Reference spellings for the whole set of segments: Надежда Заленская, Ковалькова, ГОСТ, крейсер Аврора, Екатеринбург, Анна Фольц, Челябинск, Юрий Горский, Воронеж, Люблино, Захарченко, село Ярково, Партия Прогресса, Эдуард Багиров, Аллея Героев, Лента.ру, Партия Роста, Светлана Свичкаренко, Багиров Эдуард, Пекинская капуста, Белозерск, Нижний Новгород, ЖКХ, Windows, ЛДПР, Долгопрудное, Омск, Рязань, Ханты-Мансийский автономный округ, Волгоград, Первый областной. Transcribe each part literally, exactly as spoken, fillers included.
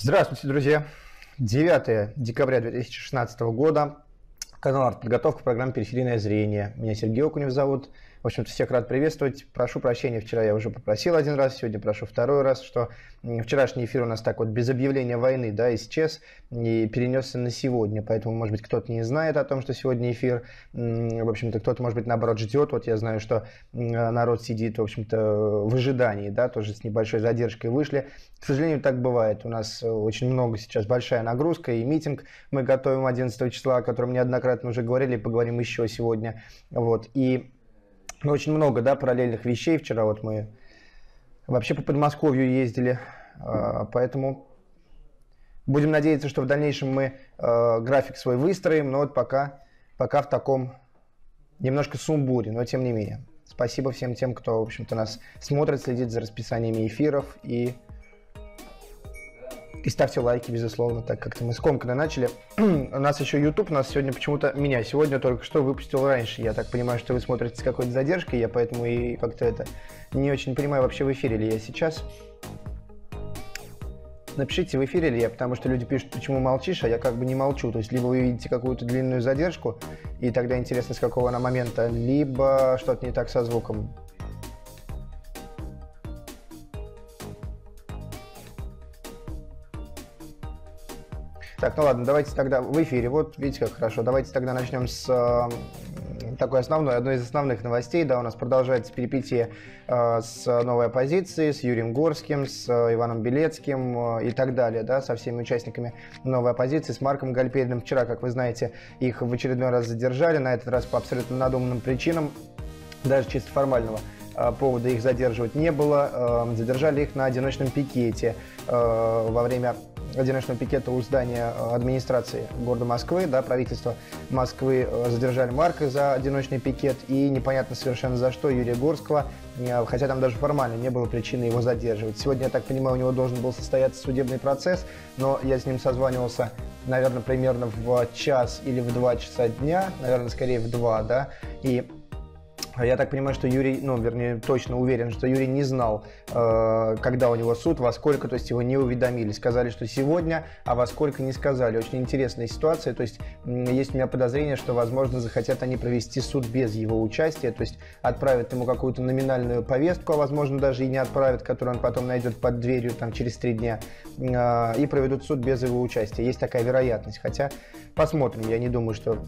Здравствуйте, друзья! девятое декабря две тысячи шестнадцатого года, канал «Артподготовка», программа «Периферийное зрение». Меня Сергей Окунев зовут. В общем-то, всех рад приветствовать. Прошу прощения, вчера я уже попросил один раз, сегодня прошу второй раз, что вчерашний эфир у нас так вот без объявления войны, да, исчез и перенесся на сегодня. Поэтому, может быть, кто-то не знает о том, что сегодня эфир. В общем-то, кто-то, может быть, наоборот, ждет. Вот я знаю, что народ сидит, в общем-то, в ожидании, да, тоже с небольшой задержкой вышли. К сожалению, так бывает. У нас очень много сейчас, большая нагрузка и митинг. Мы готовим одиннадцатого числа, о котором неоднократно уже говорили, поговорим еще сегодня. Вот, и... Ну, очень много, да, параллельных вещей. Вчера вот мы вообще по Подмосковью ездили, поэтому будем надеяться, что в дальнейшем мы график свой выстроим, но вот пока, пока в таком немножко сумбуре, но тем не менее. Спасибо всем тем, кто, в общем-то, нас смотрит, следит за расписаниями эфиров и, и ставьте лайки, безусловно, так как-то мы скомканно начали. У нас еще YouTube, у нас сегодня почему-то, меня сегодня только что выпустил раньше. Я так понимаю, что вы смотрите с какой-то задержкой, я поэтому и как-то это не очень понимаю, вообще в эфире ли я сейчас. Напишите, в эфире ли я, потому что люди пишут, почему молчишь, а я как бы не молчу. То есть, либо вы видите какую-то длинную задержку, и тогда интересно, с какого она момента, либо что-то не так со звуком. Так, ну ладно, давайте тогда в эфире, вот видите, как хорошо. Давайте тогда начнем с э, такой основной, одной из основных новостей. Да, у нас продолжается перипетия э, с новой оппозицией, с Юрием Горским, с э, Иваном Белецким э, и так далее, да, со всеми участниками новой оппозиции, с Марком Гальпельным. Вчера, как вы знаете, их в очередной раз задержали, на этот раз по абсолютно надуманным причинам, даже чисто формального повода их задерживать не было. Э, задержали их на одиночном пикете э, во время... одиночного пикета у здания администрации города Москвы, да, правительства Москвы. Задержали Марка за одиночный пикет и непонятно совершенно за что Юрия Горского, хотя там даже формально не было причины его задерживать. Сегодня, я так понимаю, у него должен был состояться судебный процесс, но я с ним созванивался, наверное, примерно в час или в два часа дня, наверное, скорее в два, да, и... Я так понимаю, что Юрий, ну, вернее, точно уверен, что Юрий не знал, э, когда у него суд, во сколько, то есть его не уведомили. Сказали, что сегодня, а во сколько не сказали. Очень интересная ситуация, то есть есть у меня подозрение, что, возможно, захотят они провести суд без его участия, то есть отправят ему какую-то номинальную повестку, а, возможно, даже и не отправят, которую он потом найдет под дверью там, через три дня, э, и проведут суд без его участия. Есть такая вероятность, хотя посмотрим, я не думаю, что...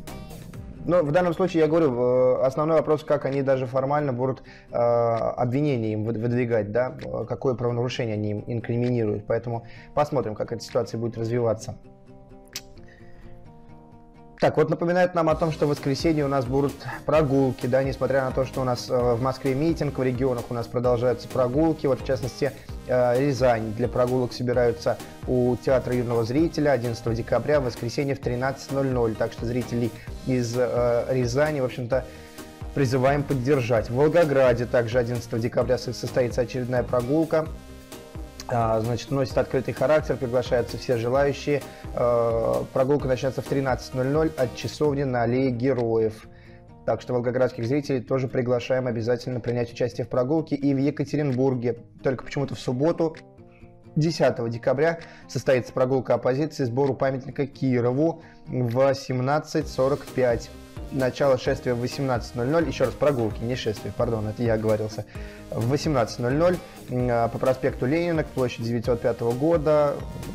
Но в данном случае, я говорю, основной вопрос, как они даже формально будут э, обвинения им выдвигать, да, какое правонарушение они им инкриминируют. Поэтому посмотрим, как эта ситуация будет развиваться. Так, вот напоминают нам о том, что в воскресенье у нас будут прогулки, да, несмотря на то, что у нас в Москве митинг, в регионах у нас продолжаются прогулки, вот в частности Рязань. Для прогулок собираются у Театра Юного Зрителя одиннадцатого декабря в воскресенье в тринадцать ноль ноль, так что зрителей из Рязани, в общем-то, призываем поддержать. В Волгограде также одиннадцатого декабря состоится очередная прогулка. Значит, носит открытый характер, приглашаются все желающие. Прогулка начнется в тринадцать ноль ноль от часовни на аллее Героев. Так что волгоградских зрителей тоже приглашаем обязательно принять участие в прогулке. И в Екатеринбурге только почему-то в субботу, десятого декабря, состоится прогулка оппозиции, сбору памятника Кирову в семнадцать сорок пять. Начало шествия в восемнадцать ноль ноль, еще раз, прогулки, не шествия, пардон, это я оговорился, в восемнадцать ноль ноль по проспекту Ленина к площади девятьсот пятого года,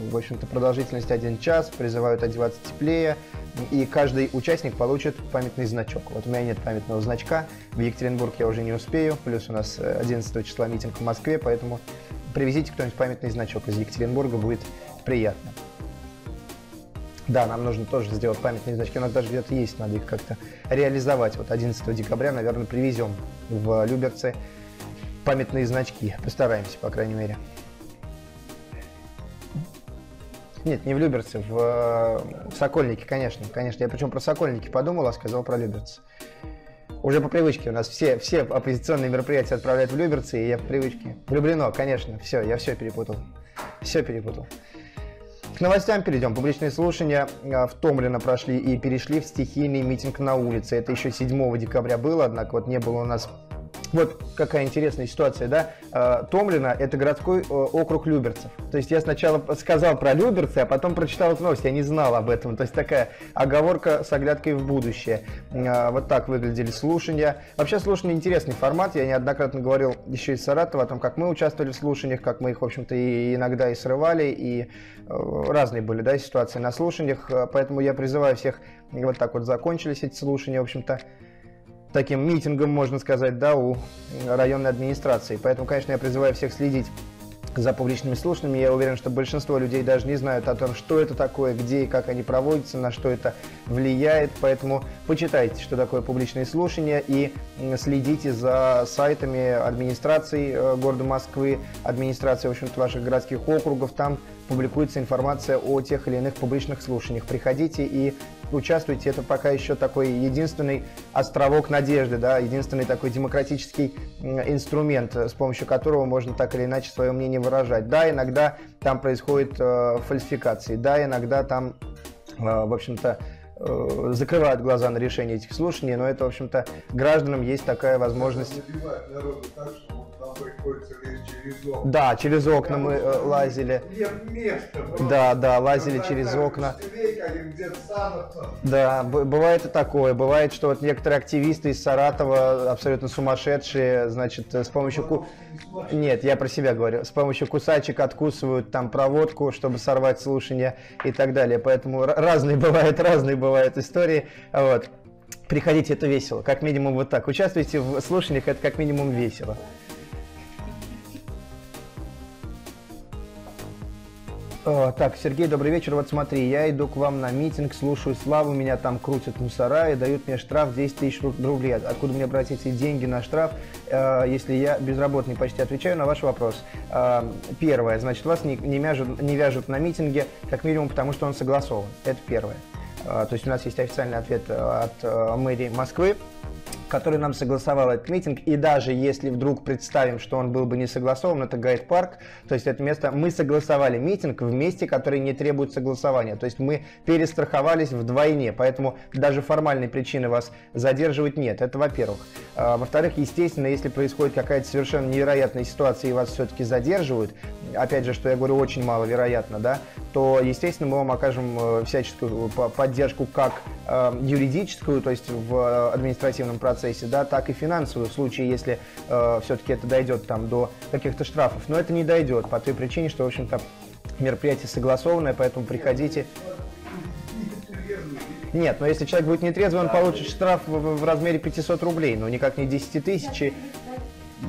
в общем-то, продолжительность один час, призывают одеваться теплее, и каждый участник получит памятный значок. Вот у меня нет памятного значка, в Екатеринбург я уже не успею, плюс у нас одиннадцатого числа митинг в Москве, поэтому привезите кто-нибудь памятный значок из Екатеринбурга, будет приятно. Да, нам нужно тоже сделать памятные значки, у нас даже где-то есть, надо их как-то реализовать. Вот одиннадцатого декабря, наверное, привезем в Люберцы памятные значки, постараемся, по крайней мере. Нет, не в Люберцы, в, в Сокольники, конечно, конечно. Я причем про Сокольники подумал, а сказал про Люберцы. Уже по привычке у нас все, все оппозиционные мероприятия отправляют в Люберцы, и я по привычке. В Люблино, конечно, все, я все перепутал, все перепутал. К новостям перейдем. Публичные слушания в Томлино прошли и перешли в стихийный митинг на улице. Это еще седьмого декабря было, однако вот не было у нас Вот какая интересная ситуация, да? Томлино – это городской округ Люберцев. То есть я сначала сказал про Люберцы, а потом прочитал эту новость, я не знал об этом. То есть такая оговорка с оглядкой в будущее. Вот так выглядели слушания. Вообще слушания – интересный формат. Я неоднократно говорил еще из Саратова о том, как мы участвовали в слушаниях, как мы их, в общем-то, и иногда и срывали, и разные были, да, ситуации на слушаниях. Поэтому я призываю всех, вот так вот закончились эти слушания, в общем-то, таким митингом, можно сказать, да, у районной администрации. Поэтому, конечно, я призываю всех следить за публичными слушаниями. Я уверен, что большинство людей даже не знают о том, что это такое, где и как они проводятся, на что это влияет. Поэтому почитайте, что такое публичные слушания, и следите за сайтами администрации города Москвы, администрации, в общем-то, ваших городских округов. Там публикуется информация о тех или иных публичных слушаниях. Приходите и участвуйте. Это пока еще такой единственный островок надежды, да, единственный такой демократический инструмент, с помощью которого можно так или иначе свое мнение выражать. Да, иногда там происходят э, фальсификации, да, иногда там, э, в общем-то, э, закрывают глаза на решение этих слушаний, но это, в общем-то, гражданам есть такая возможность. Да, через окна мы э, лазили. Места, да, да, лазили через окна. Да, бывает и такое. Бывает, что вот некоторые активисты из Саратова, абсолютно сумасшедшие, значит, с помощью... Ку... Нет, я про себя говорю. С помощью кусачек откусывают там проводку, чтобы сорвать слушания и так далее. Поэтому разные бывают, разные бывают истории. Вот. Приходите, это весело. Как минимум вот так. Участвуйте в слушаниях, это как минимум весело. О, так, Сергей, добрый вечер. Вот смотри, я иду к вам на митинг, слушаю Славу, меня там крутят мусора и дают мне штраф десять тысяч рублей. Откуда мне брать эти деньги на штраф, э, если я безработный? Почти отвечаю на ваш вопрос. Э, первое, значит, вас не, не, вяжут, не вяжут на митинге, как минимум, потому что он согласован. Это первое. Э, то есть у нас есть официальный ответ от э, мэрии Москвы, который нам согласовал этот митинг, и даже если вдруг представим, что он был бы не согласован, это гайд-парк, то есть это место, мы согласовали митинг в месте, которое не требует согласования, то есть мы перестраховались вдвойне, поэтому даже формальной причины вас задерживать нет, это во-первых. Во-вторых, естественно, если происходит какая-то совершенно невероятная ситуация и вас все-таки задерживают, опять же, что я говорю, очень маловероятно, да, то, естественно, мы вам окажем всяческую поддержку как юридическую, то есть в административном процессе, процессе, да, так и финансовую, в случае, если э, все-таки это дойдет там до каких-то штрафов. Но это не дойдет по той причине, что, в общем-то, мероприятие согласованное, поэтому приходите... Нет, но если человек будет нетрезвый, он получит штраф в, в размере пятисот рублей, но никак не десяти тысяч.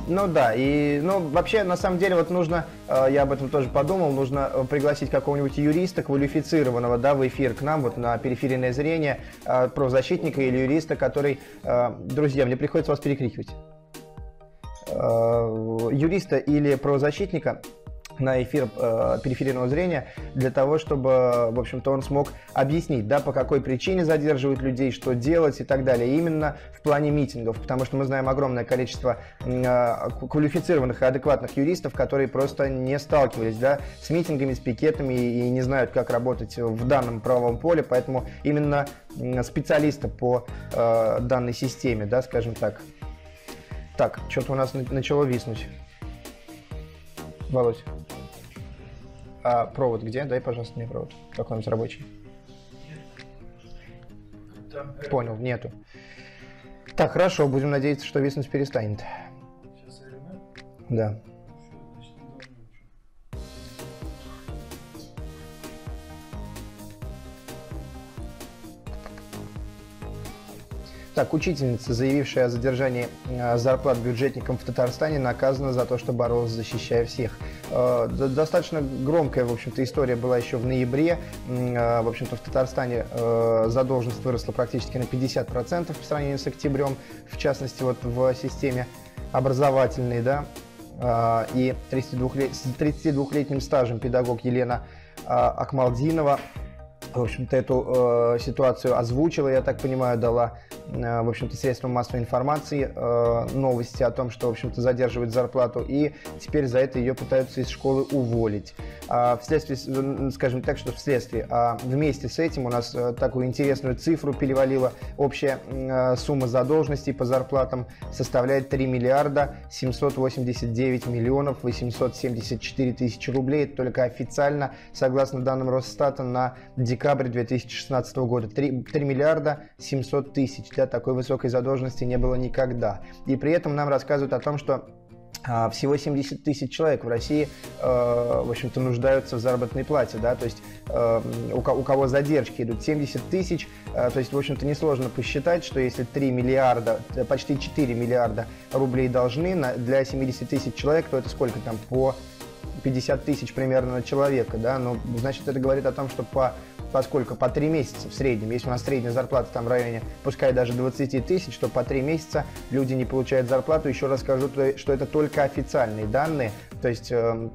Ну да, и ну, вообще, на самом деле, вот нужно, я об этом тоже подумал, нужно пригласить какого-нибудь юриста квалифицированного, да, в эфир к нам, вот на периферийное зрение, правозащитника или юриста, который... Друзья, мне приходится вас перекрикивать. Юриста или правозащитника на эфир э, периферийного зрения, для того, чтобы, в общем-то, он смог объяснить, да, по какой причине задерживают людей, что делать и так далее, именно в плане митингов, потому что мы знаем огромное количество э, квалифицированных и адекватных юристов, которые просто не сталкивались, да, с митингами, с пикетами и не знают, как работать в данном правовом поле, поэтому именно специалиста по э, данной системе, да, скажем так. Так, что-то у нас начало виснуть. Володь, а провод где? Дай, пожалуйста, мне провод. Какой-нибудь рабочий. Нет. Понял, нету. Так, хорошо, будем надеяться, что виснуть перестанет. Сейчас я верну? Да. Так, учительница, заявившая о задержании зарплат бюджетникам в Татарстане, наказана за то, что боролась, защищая всех. Достаточно громкая, в общем-то, история была еще в ноябре. В общем-то, в Татарстане задолженность выросла практически на пятьдесят процентов по сравнению с октябрем, в частности, вот в системе образовательной, да, и тридцатидвухлетним стажем педагог Елена Акмалдинова, в общем-то, эту э, ситуацию озвучила, я так понимаю, дала, э, в общем-то, средствам массовой информации э, новости о том, что, в общем-то, задерживают зарплату, и теперь за это ее пытаются из школы уволить. вследствие, скажем так, что вследствие, а вместе с этим у нас такую интересную цифру перевалила. Общая сумма задолженностей по зарплатам составляет три миллиарда семьсот восемьдесят девять миллионов восемьсот семьдесят четыре тысячи рублей. Это только официально, согласно данным Росстата, на декабрь две тысячи шестнадцатого года. три миллиарда семьсот тысяч. Для такой высокой задолженности не было никогда. И при этом нам рассказывают о том, что всего семьдесят тысяч человек в России, э, в общем-то, нуждаются в заработной плате, да, то есть э, у, у кого задержки идут семьдесят тысяч, э, то есть, в общем-то, несложно посчитать, что если три миллиарда, почти четыре миллиарда рублей должны на, для семидесяти тысяч человек, то это сколько там, по пятьдесят тысяч примерно на человека, да, ну, значит, это говорит о том, что по поскольку по три месяца в среднем, если у нас средняя зарплата там в районе, пускай даже двадцати тысяч, то по три месяца люди не получают зарплату. Еще раз скажу, что это только официальные данные, то есть э,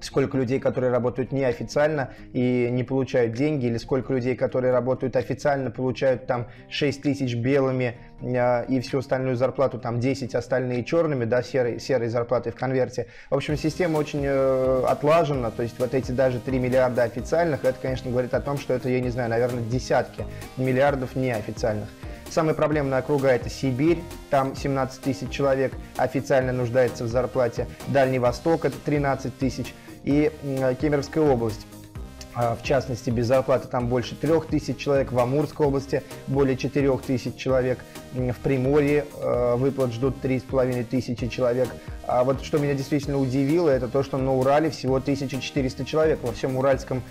сколько людей, которые работают неофициально и не получают деньги, или сколько людей, которые работают официально, получают там шесть тысяч белыми э, и всю остальную зарплату, там десять, остальные черными, да, серой, серой зарплатой в конверте. В общем, система очень э, отлажена, то есть вот эти даже три миллиарда официальных, это, конечно, говорит о том, что это, я не знаю, наверное, десятки миллиардов неофициальных. Самая проблемная округа – это Сибирь, там семнадцать тысяч человек официально нуждается в зарплате, Дальний Восток – это тринадцать тысяч, и Кемеровская область, в частности, без зарплаты там больше трёх тысяч человек, в Амурской области более четырёх тысяч человек, в Приморье выплат ждут три с половиной тысячи человек. А вот что меня действительно удивило, это то, что на Урале всего тысяча четыреста человек, во всем Уральском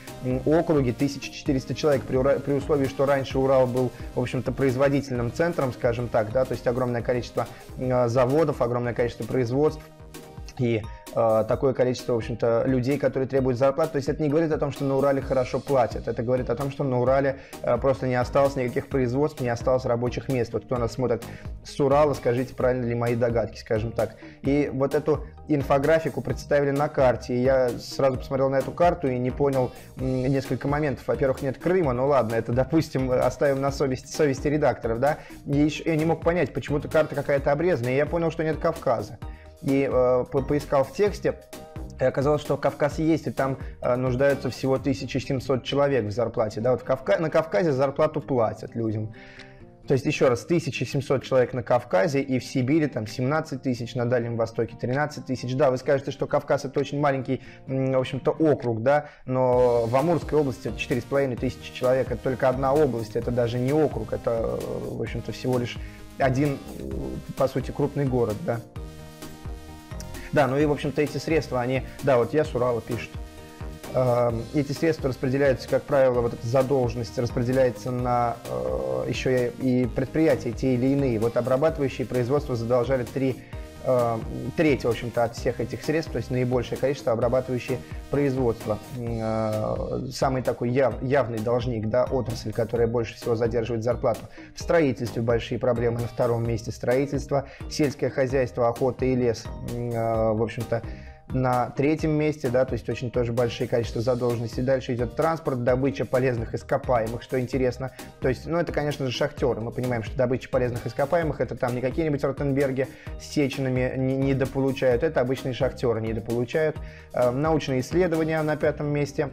округе тысяча четыреста человек, при, Ура... при условии, что раньше Урал был, в общем-то, производительным центром, скажем так, да, то есть огромное количество заводов, огромное количество производств и такое количество, в общем-то, людей, которые требуют зарплат. То есть это не говорит о том, что на Урале хорошо платят. Это говорит о том, что на Урале просто не осталось никаких производств, не осталось рабочих мест. Вот кто нас смотрит с Урала, скажите, правильно ли мои догадки, скажем так. И вот эту инфографику представили на карте. И я сразу посмотрел на эту карту и не понял несколько моментов. Во-первых, нет Крыма, ну ладно, это, допустим, оставим на совести, совести редакторов, да. И еще я не мог понять, почему-то карта какая-то обрезанная, и я понял, что нет Кавказа. И э, по поискал в тексте, и оказалось, что Кавказ есть, и там э, нуждаются всего тысяча семьсот человек в зарплате. Да, вот в Кавка... На Кавказе зарплату платят людям. То есть, еще раз, тысяча семьсот человек на Кавказе, и в Сибири там семнадцать тысяч, на Дальнем Востоке тринадцать тысяч. Да, вы скажете, что Кавказ – это очень маленький, в общем-то, округ, да, но в Амурской области четыре с половиной тысячи человек. Это только одна область, это даже не округ, это, в общем-то, всего лишь один, по сути, крупный город, да. Да, ну и, в общем-то, эти средства, они, да, вот я с Урала пишут, эти средства распределяются, как правило, вот эта задолженность распределяется на еще и предприятия те или иные. Вот обрабатывающие производства задолжали три, треть, в общем-то, от всех этих средств, то есть наибольшее количество обрабатывающие производства. Самый такой яв, явный должник, да, отрасль, которая больше всего задерживает зарплату. В строительстве большие проблемы, на втором месте строительство, сельское хозяйство, охота и лес, в общем-то, на третьем месте, да, то есть очень тоже большое количество задолженностей. Дальше идет транспорт, добыча полезных ископаемых, что интересно. То есть, ну, это, конечно же, шахтеры. Мы понимаем, что добыча полезных ископаемых, это там не какие-нибудь Ротенберги с Сечинами недополучают, это обычные шахтеры недополучают. Э, научные исследования на пятом месте.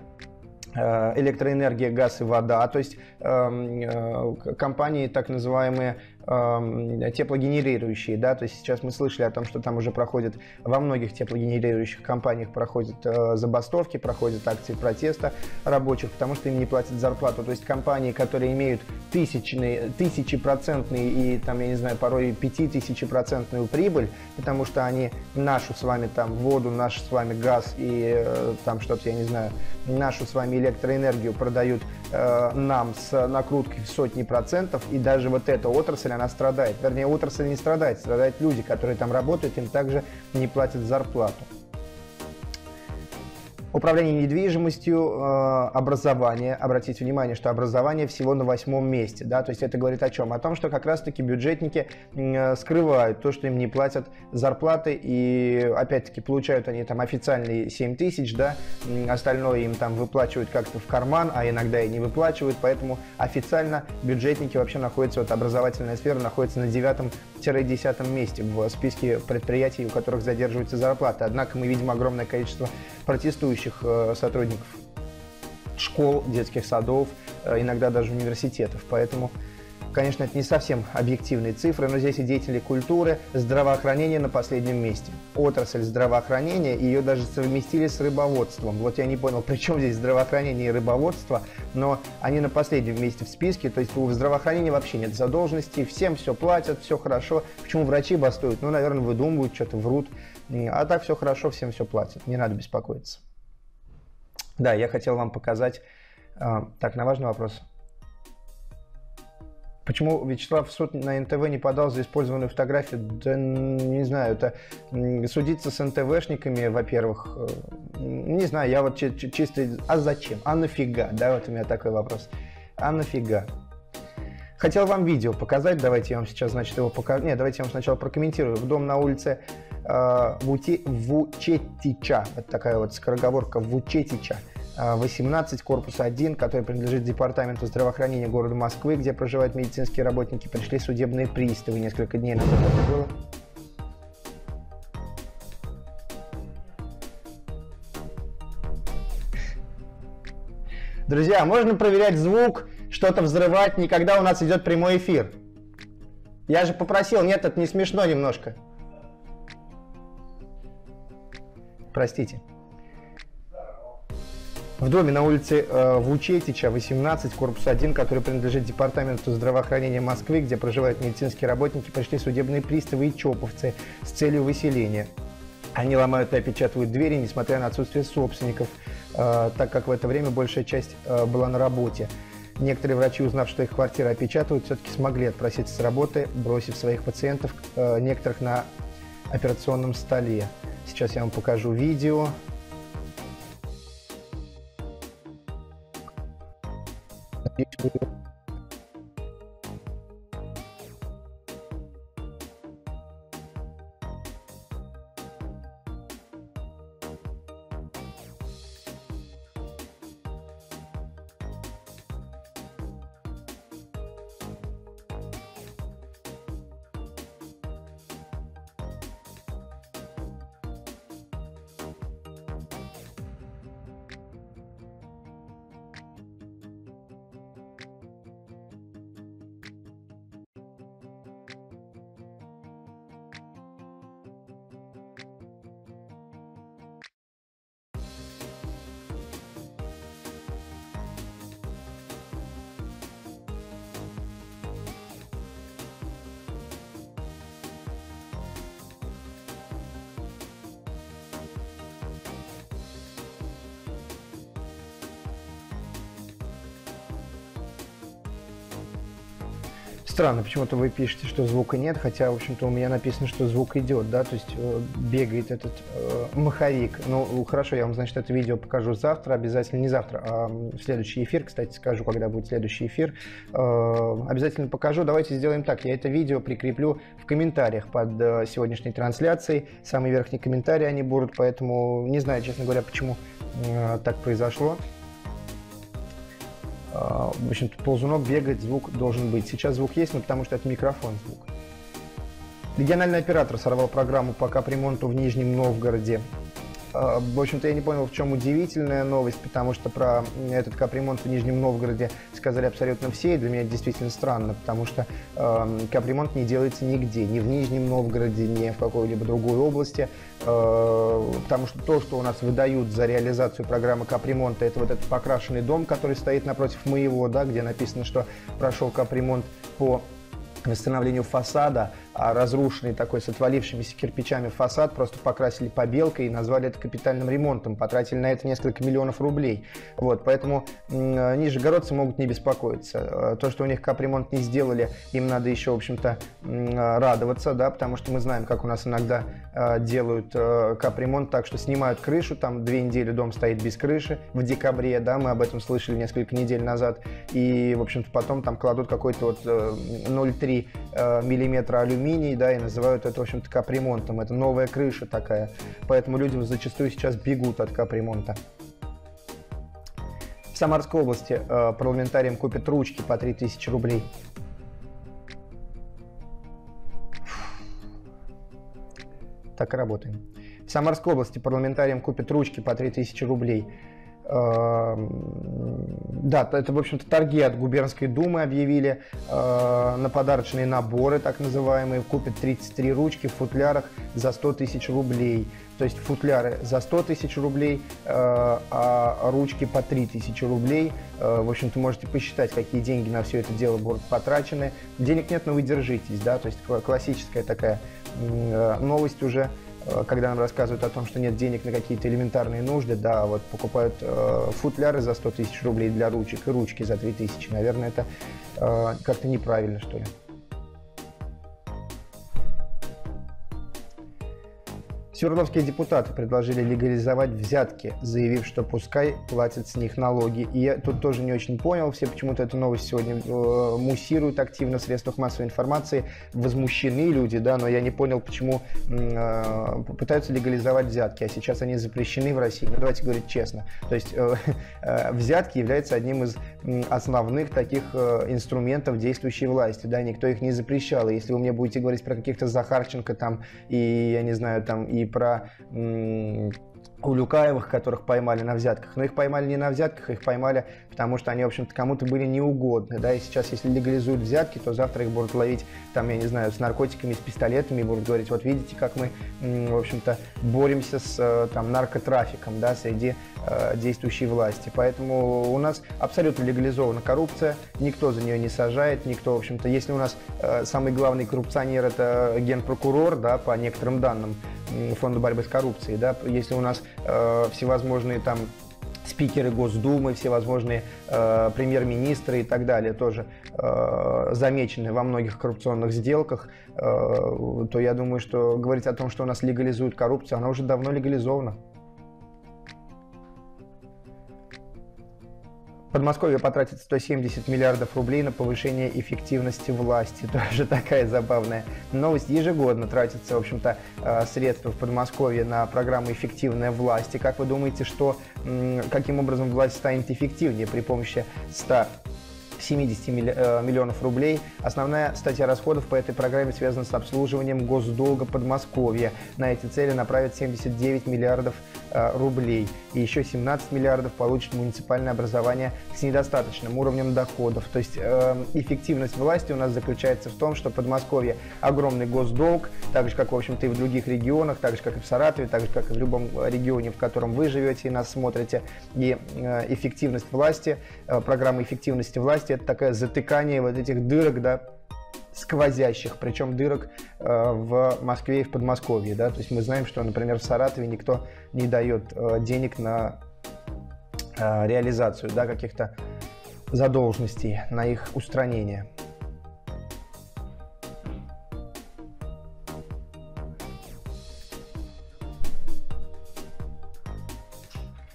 Электроэнергия, газ и вода, то есть э, э, компании так называемые э, теплогенерирующие, да, то есть сейчас мы слышали о том, что там уже проходят, во многих теплогенерирующих компаниях проходят э, забастовки, проходят акции протеста рабочих, потому что им не платят зарплату, то есть компании, которые имеют тысячные, тысячепроцентные и там, я не знаю, порой пятитысячепроцентную прибыль, потому что они нашу с вами там воду, наш с вами газ и э, там что-то, я не знаю, нашу с вами электроэнергию продают э, нам с накруткой в сотни процентов, и даже вот эта отрасль, она страдает. Вернее, отрасль не страдает, страдают люди, которые там работают, им также не платят зарплату. Управление недвижимостью, э, образование. Обратите внимание, что образование всего на восьмом месте. Да? То есть это говорит о чем? О том, что как раз-таки бюджетники э, скрывают то, что им не платят зарплаты. И опять-таки получают они там официальные семь тысяч, да? Остальное им там выплачивают как-то в карман, а иногда и не выплачивают. Поэтому официально бюджетники вообще находятся, вот образовательная сфера находится на девятом девятом-десятом месте в списке предприятий, у которых задерживается зарплата. Однако мы видим огромное количество протестующих сотрудников школ, детских садов, иногда даже университетов. Поэтому, конечно, это не совсем объективные цифры, но здесь и деятели культуры, здравоохранение на последнем месте. Отрасль здравоохранения, ее даже совместили с рыбоводством. Вот я не понял, при чем здесь здравоохранение и рыбоводство, но они на последнем месте в списке. То есть у здравоохранения вообще нет задолженности, всем все платят, все хорошо. Почему врачи бастуют? Ну, наверное, выдумывают, что-то врут. А так все хорошо, всем все платят, не надо беспокоиться. Да, я хотел вам показать... Так, на важный вопрос. Почему Вячеслав в суд на эн тэ вэ не подал за использованную фотографию? Да, не знаю, это судиться с эн тэ вэ шниками, во-первых, не знаю, я вот чисто... А зачем? А нафига? Да, вот у меня такой вопрос. А нафига? Хотел вам видео показать, давайте я вам сейчас, значит, его покажу. Нет, давайте я вам сначала прокомментирую. В дом на улице э, Вути... Вучетича, это такая вот скороговорка, Вучетича, восемнадцать, корпус один, который принадлежит Департаменту здравоохранения города Москвы, где проживают медицинские работники, пришли судебные приставы несколько дней назад. Это было. Друзья, можно проверять звук, что-то взрывать, никогда у нас идет прямой эфир. Я же попросил, нет, это не смешно немножко. Простите. В доме на улице э, Вучетича, восемнадцать, корпус один, который принадлежит Департаменту здравоохранения Москвы, где проживают медицинские работники, пришли судебные приставы и чоповцы с целью выселения. Они ломают и опечатывают двери, несмотря на отсутствие собственников, э, так как в это время большая часть э, была на работе. Некоторые врачи, узнав, что их квартиры опечатывают, все-таки смогли отпроситься с работы, бросив своих пациентов, э, некоторых на операционном столе. Сейчас я вам покажу видео. Странно, почему-то вы пишете, что звука нет, хотя, в общем-то, у меня написано, что звук идет, да, то есть э, бегает этот э, маховик. Ну, хорошо, я вам, значит, это видео покажу завтра, обязательно, не завтра, а в следующий эфир, кстати, скажу, когда будет следующий эфир, э, обязательно покажу. Давайте сделаем так, я это видео прикреплю в комментариях под э, сегодняшней трансляцией, самые верхние комментарии они будут, поэтому не знаю, честно говоря, почему э, так произошло. В общем-то, ползунок бегать, звук должен быть. Сейчас звук есть, но потому что это микрофон звук. Региональный оператор сорвал программу по капремонту в Нижнем Новгороде. В общем-то, я не понял, в чем удивительная новость, потому что про этот капремонт в Нижнем Новгороде сказали абсолютно все, и для меня это действительно странно, потому что э, капремонт не делается нигде, ни в Нижнем Новгороде, ни в какой-либо другой области, э, потому что то, что у нас выдают за реализацию программы капремонта, это вот этот покрашенный дом, который стоит напротив моего, да, где написано, что прошел капремонт по восстановлению фасада, а разрушенный такой с отвалившимися кирпичами фасад просто покрасили побелкой и назвали это капитальным ремонтом, потратили на это несколько миллионов рублей. Вот, поэтому нижегородцы могут не беспокоиться. То, что у них капремонт не сделали, им надо еще, в общем-то, радоваться, да, потому что мы знаем, как у нас иногда делают капремонт так, что снимают крышу, там две недели дом стоит без крыши в декабре, да, мы об этом слышали несколько недель назад, и, в общем-то, потом там кладут какой-то вот ноль целых три десятых миллиметра алюминий, да, и называют это, в общем-то, капремонтом. Это новая крыша такая. Поэтому люди зачастую сейчас бегут от капремонта. В Самарской области э, парламентариям купят ручки по три тысячи рублей. так и работаем. В Самарской области парламентариям купят ручки по три тысячи рублей. Да, это, в общем-то, торги от губернской думы объявили на подарочные наборы, так называемые. Купят тридцать три ручки в футлярах за сто тысяч рублей. То есть футляры за сто тысяч рублей, а ручки по три тысячи рублей. В общем-то, можете посчитать, какие деньги на все это дело будут потрачены. Денег нет, но вы держитесь, да, то есть классическая такая новость уже, когда нам рассказывают о том, что нет денег на какие-то элементарные нужды, да, вот покупают э, футляры за сто тысяч рублей для ручек и ручки за три тысячи. Наверное, это э, как-то неправильно, что ли. Свердловские депутаты предложили легализовать взятки, заявив, что пускай платят с них налоги. И я тут тоже не очень понял, все почему-то эту новость сегодня э, муссируют активно в средствах массовой информации, возмущены люди, да, но я не понял, почему э, пытаются легализовать взятки, а сейчас они запрещены в России. Ну, давайте говорить честно. То есть э, э, взятки являются одним из э, основных таких э, инструментов действующей власти, да, никто их не запрещал. И если вы мне будете говорить про каких-то Захарченко там и, я не знаю, там и про Улюкаевых, которых поймали на взятках. Но их поймали не на взятках, их поймали, потому что они, в общем-то, кому-то были неугодны. Да? И сейчас, если легализуют взятки, то завтра их будут ловить, там, я не знаю, с наркотиками, с пистолетами, и будут говорить, вот видите, как мы, в общем-то, боремся с там, наркотрафиком, да, среди э, действующей власти. Поэтому у нас абсолютно легализована коррупция, никто за нее не сажает, никто, в общем-то, если у нас э, самый главный коррупционер – это генпрокурор, да, по некоторым данным Фонда борьбы с коррупцией, да, если у нас э, всевозможные там спикеры Госдумы, всевозможные э, премьер-министры и так далее тоже э, замечены во многих коррупционных сделках, э, то я думаю, что говорить о том, что у нас легализуют коррупцию, она уже давно легализована. Подмосковье потратит сто семьдесят миллиардов рублей на повышение эффективности власти. Тоже такая забавная новость. Ежегодно тратятся, в общем-то, средства в Подмосковье на программу «Эффективная власть». И как вы думаете, что, каким образом власть станет эффективнее при помощи ста семидесяти миллионов рублей. Основная статья расходов по этой программе связана с обслуживанием госдолга Подмосковья. На эти цели направят семьдесят девять миллиардов рублей. И еще семнадцать миллиардов получит муниципальное образование с недостаточным уровнем доходов. То есть эффективность власти у нас заключается в том, что Подмосковье огромный госдолг, так же, как, в общем-то, и в других регионах, так же, как и в Саратове, так же, как и в любом регионе, в котором вы живете и нас смотрите. И эффективность власти, программа эффективности власти, это такое затыкание вот этих дырок, да, сквозящих, причем дырок э, в Москве и в Подмосковье, да, то есть мы знаем, что, например, в Саратове никто не дает э, денег на э, реализацию, да, каких-то задолженностей, на их устранение.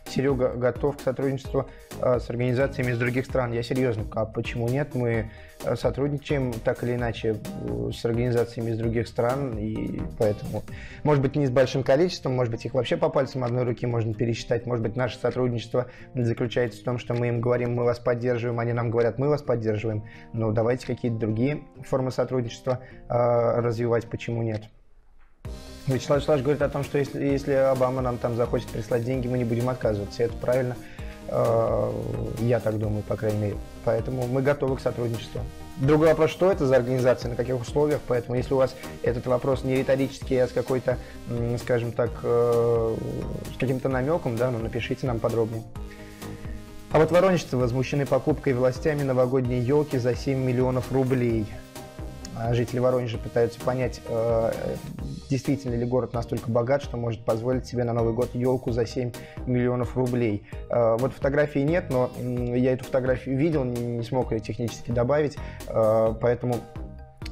Серега готов к сотрудничеству с организациями из других стран. Я серьезно, а почему нет? Мы сотрудничаем так или иначе с организациями из других стран, и поэтому, может быть, не с большим количеством, может быть, их вообще по пальцам одной руки можно пересчитать, может быть, наше сотрудничество заключается в том, что мы им говорим, мы вас поддерживаем, они нам говорят, мы вас поддерживаем, но давайте какие-то другие формы сотрудничества э, развивать, почему нет? Вячеслав Вячеславович говорит о том, что если, если Обама нам там захочет прислать деньги, мы не будем отказываться. Это правильно, я так думаю, по крайней мере. Поэтому мы готовы к сотрудничеству. Другой вопрос, что это за организация, на каких условиях. Поэтому если у вас этот вопрос не риторический, а с какой-то, скажем так, с каким-то намеком, да, ну, напишите нам подробнее. А вот воронежцы возмущены покупкой властями новогодней елки за семь миллионов рублей. Жители Воронежа пытаются понять, действительно ли город настолько богат, что может позволить себе на Новый год елку за семь миллионов рублей. Вот фотографии нет, но я эту фотографию видел, не смог ее технически добавить, поэтому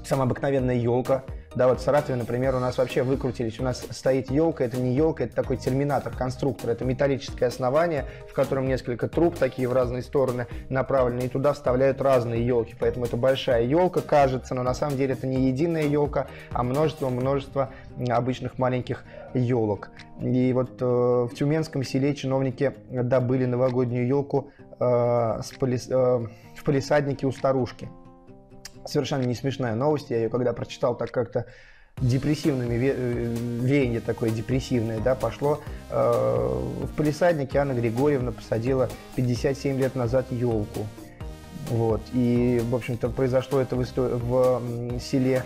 самая обыкновенная елка. Да, вот в Саратове, например, у нас вообще выкрутились. У нас стоит елка, это не елка, это такой терминатор, конструктор. Это металлическое основание, в котором несколько труб, такие в разные стороны направлены, и туда вставляют разные елки. Поэтому это большая елка, кажется, но на самом деле это не единая елка, а множество-множество обычных маленьких елок. И вот э, в Тюменском селе чиновники добыли новогоднюю елку э, с полис... э, в палисаднике у старушки. Совершенно не смешная новость, я ее когда прочитал, так как-то депрессивными, веяние такое депрессивное, да, пошло. В палисаднике Анна Григорьевна посадила пятьдесят семь лет назад елку. Вот. И, в общем-то, произошло это в, в селе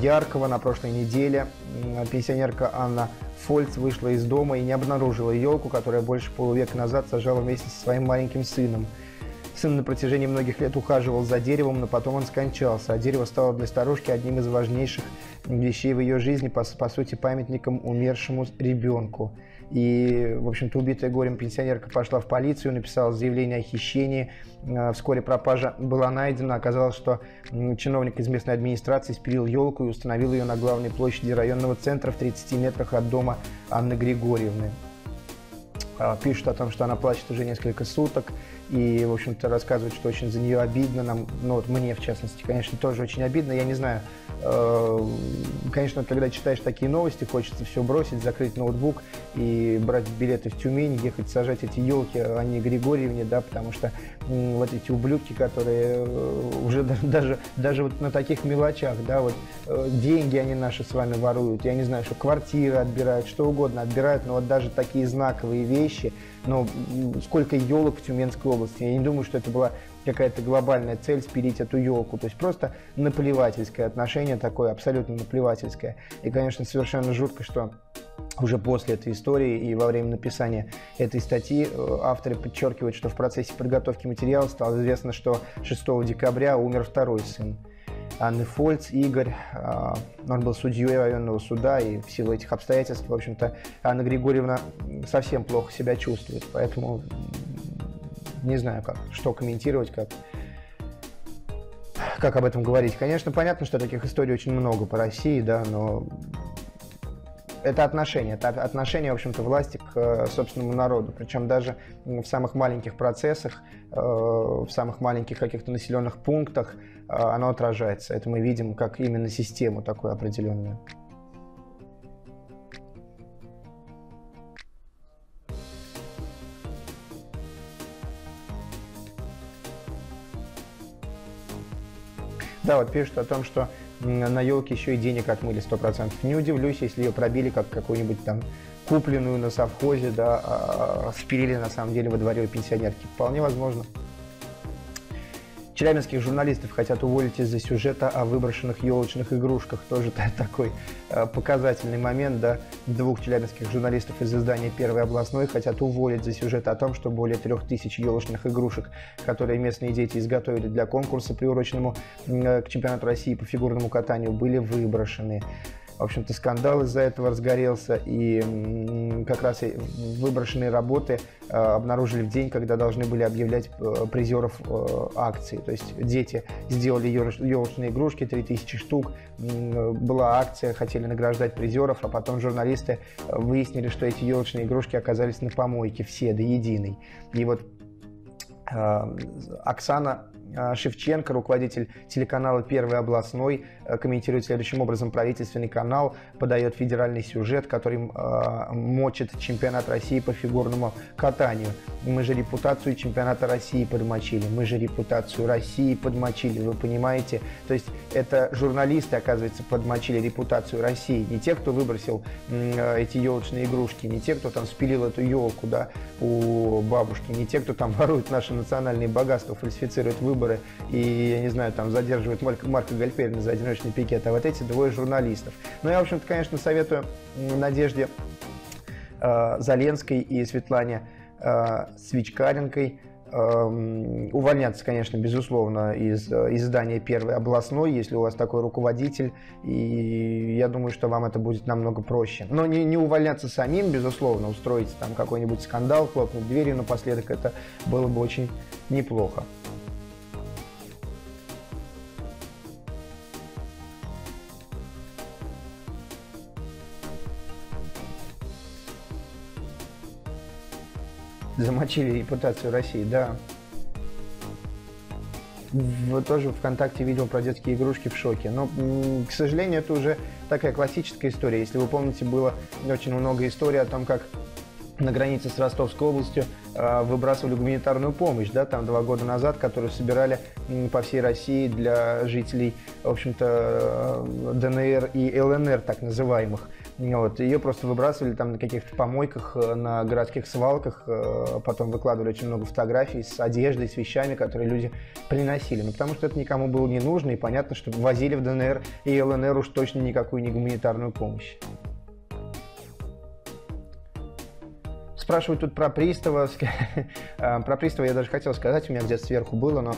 Ярково на прошлой неделе. Пенсионерка Анна Фольц вышла из дома и не обнаружила елку, которая больше полувека назад сажала вместе со своим маленьким сыном. Сын на протяжении многих лет ухаживал за деревом, но потом он скончался, а дерево стало для старушки одним из важнейших вещей в ее жизни, по, по сути, памятником умершему ребенку. И, в общем-то, убитая горем пенсионерка пошла в полицию, написала заявление о хищении. Вскоре пропажа была найдена. Оказалось, что чиновник из местной администрации спилил елку и установил ее на главной площади районного центра в тридцати метрах от дома Анны Григорьевны. Пишут о том, что она плачет уже несколько суток и, в общем-то, рассказывают, что очень за нее обидно. Нам, ну, вот мне, в частности, конечно, тоже очень обидно. Я не знаю, э, конечно, когда читаешь такие новости, хочется все бросить, закрыть ноутбук и брать билеты в Тюмень, ехать сажать эти елки Анне Григорьевне, да, потому что э, вот эти ублюдки, которые э, уже даже, даже вот на таких мелочах, да, вот э, деньги они наши с вами воруют, я не знаю, что квартиры отбирают, что угодно отбирают, но вот даже такие знаковые вещи. Но сколько елок в Тюменской области. Я не думаю, что это была какая-то глобальная цель спилить эту елку. То есть просто наплевательское отношение такое, абсолютно наплевательское. И, конечно, совершенно жутко, что уже после этой истории и во время написания этой статьи авторы подчеркивают, что в процессе подготовки материала стало известно, что шестого декабря умер второй сын Анны Фольц, Игорь. Он был судьей районного суда, и в силу этих обстоятельств, в общем-то, Анна Григорьевна совсем плохо себя чувствует, поэтому не знаю, как, что комментировать, как, как об этом говорить. Конечно, понятно, что таких историй очень много по России, да, но это отношение, это отношение, в общем-то, власти к собственному народу, причем даже в самых маленьких процессах, в самых маленьких каких-то населенных пунктах оно отражается. Это мы видим как именно систему такую определенную. Да, вот пишут о том, что на елке еще и денег отмыли сто процентов. Не удивлюсь, если ее пробили как какую-нибудь там купленную на совхозе, да, а спилили на самом деле во дворе у пенсионерки. Вполне возможно. Челябинских журналистов хотят уволить из-за сюжета о выброшенных елочных игрушках. Тоже такой показательный момент, да. Двух челябинских журналистов из издания «Первый областной» хотят уволить за сюжет о том, что более трех тысяч елочных игрушек, которые местные дети изготовили для конкурса, приуроченному к чемпионату России по фигурному катанию, были выброшены. В общем-то, скандал из-за этого разгорелся, и как раз выброшенные работы обнаружили в день, когда должны были объявлять призеров акции. То есть дети сделали елочные игрушки, три тысячи штук, была акция, хотели награждать призеров, а потом журналисты выяснили, что эти елочные игрушки оказались на помойке, все до единой. И вот Оксана Шевченко, руководитель телеканала «Первый областной», комментирует следующим образом: правительственный канал подает федеральный сюжет, который э, мочит чемпионат России по фигурному катанию. Мы же репутацию чемпионата России подмочили, мы же репутацию России подмочили, вы понимаете? То есть это журналисты, оказывается, подмочили репутацию России. Не те, кто выбросил э, эти елочные игрушки, не те, кто там спилил эту елку, да, у бабушки, не те, кто там ворует наши национальные богатства, фальсифицирует выборы и, я не знаю, там задерживают Марка Гальпельна за одиночный пикет, а вот эти двое журналистов. Ну, я, в общем-то, конечно, советую Надежде э, Заленской и Светлане э, Свичкаренкой увольняться, конечно, безусловно, из издания «Первый областной», если у вас такой руководитель, и я думаю, что вам это будет намного проще. Но не, не увольняться самим, безусловно, устроить там какой-нибудь скандал, хлопнуть дверью напоследок, это было бы очень неплохо. Замочили репутацию России, да. Вот тоже ВКонтакте видел про детские игрушки, в шоке. Но, к сожалению, это уже такая классическая история. Если вы помните, было очень много историй о том, как на границе с Ростовской областью выбрасывали гуманитарную помощь, да, там два года назад, которую собирали по всей России для жителей, в общем-то, ДНР и ЛНР, так называемых. Вот. Ее просто выбрасывали там на каких-то помойках, на городских свалках, потом выкладывали очень много фотографий с одеждой, с вещами, которые люди приносили. Ну, потому что это никому было не нужно, и понятно, что возили в ДНР и ЛНР уж точно никакую не гуманитарную помощь. Спрашивают тут про пристава. Про пристава я даже хотел сказать, у меня где-то сверху было, но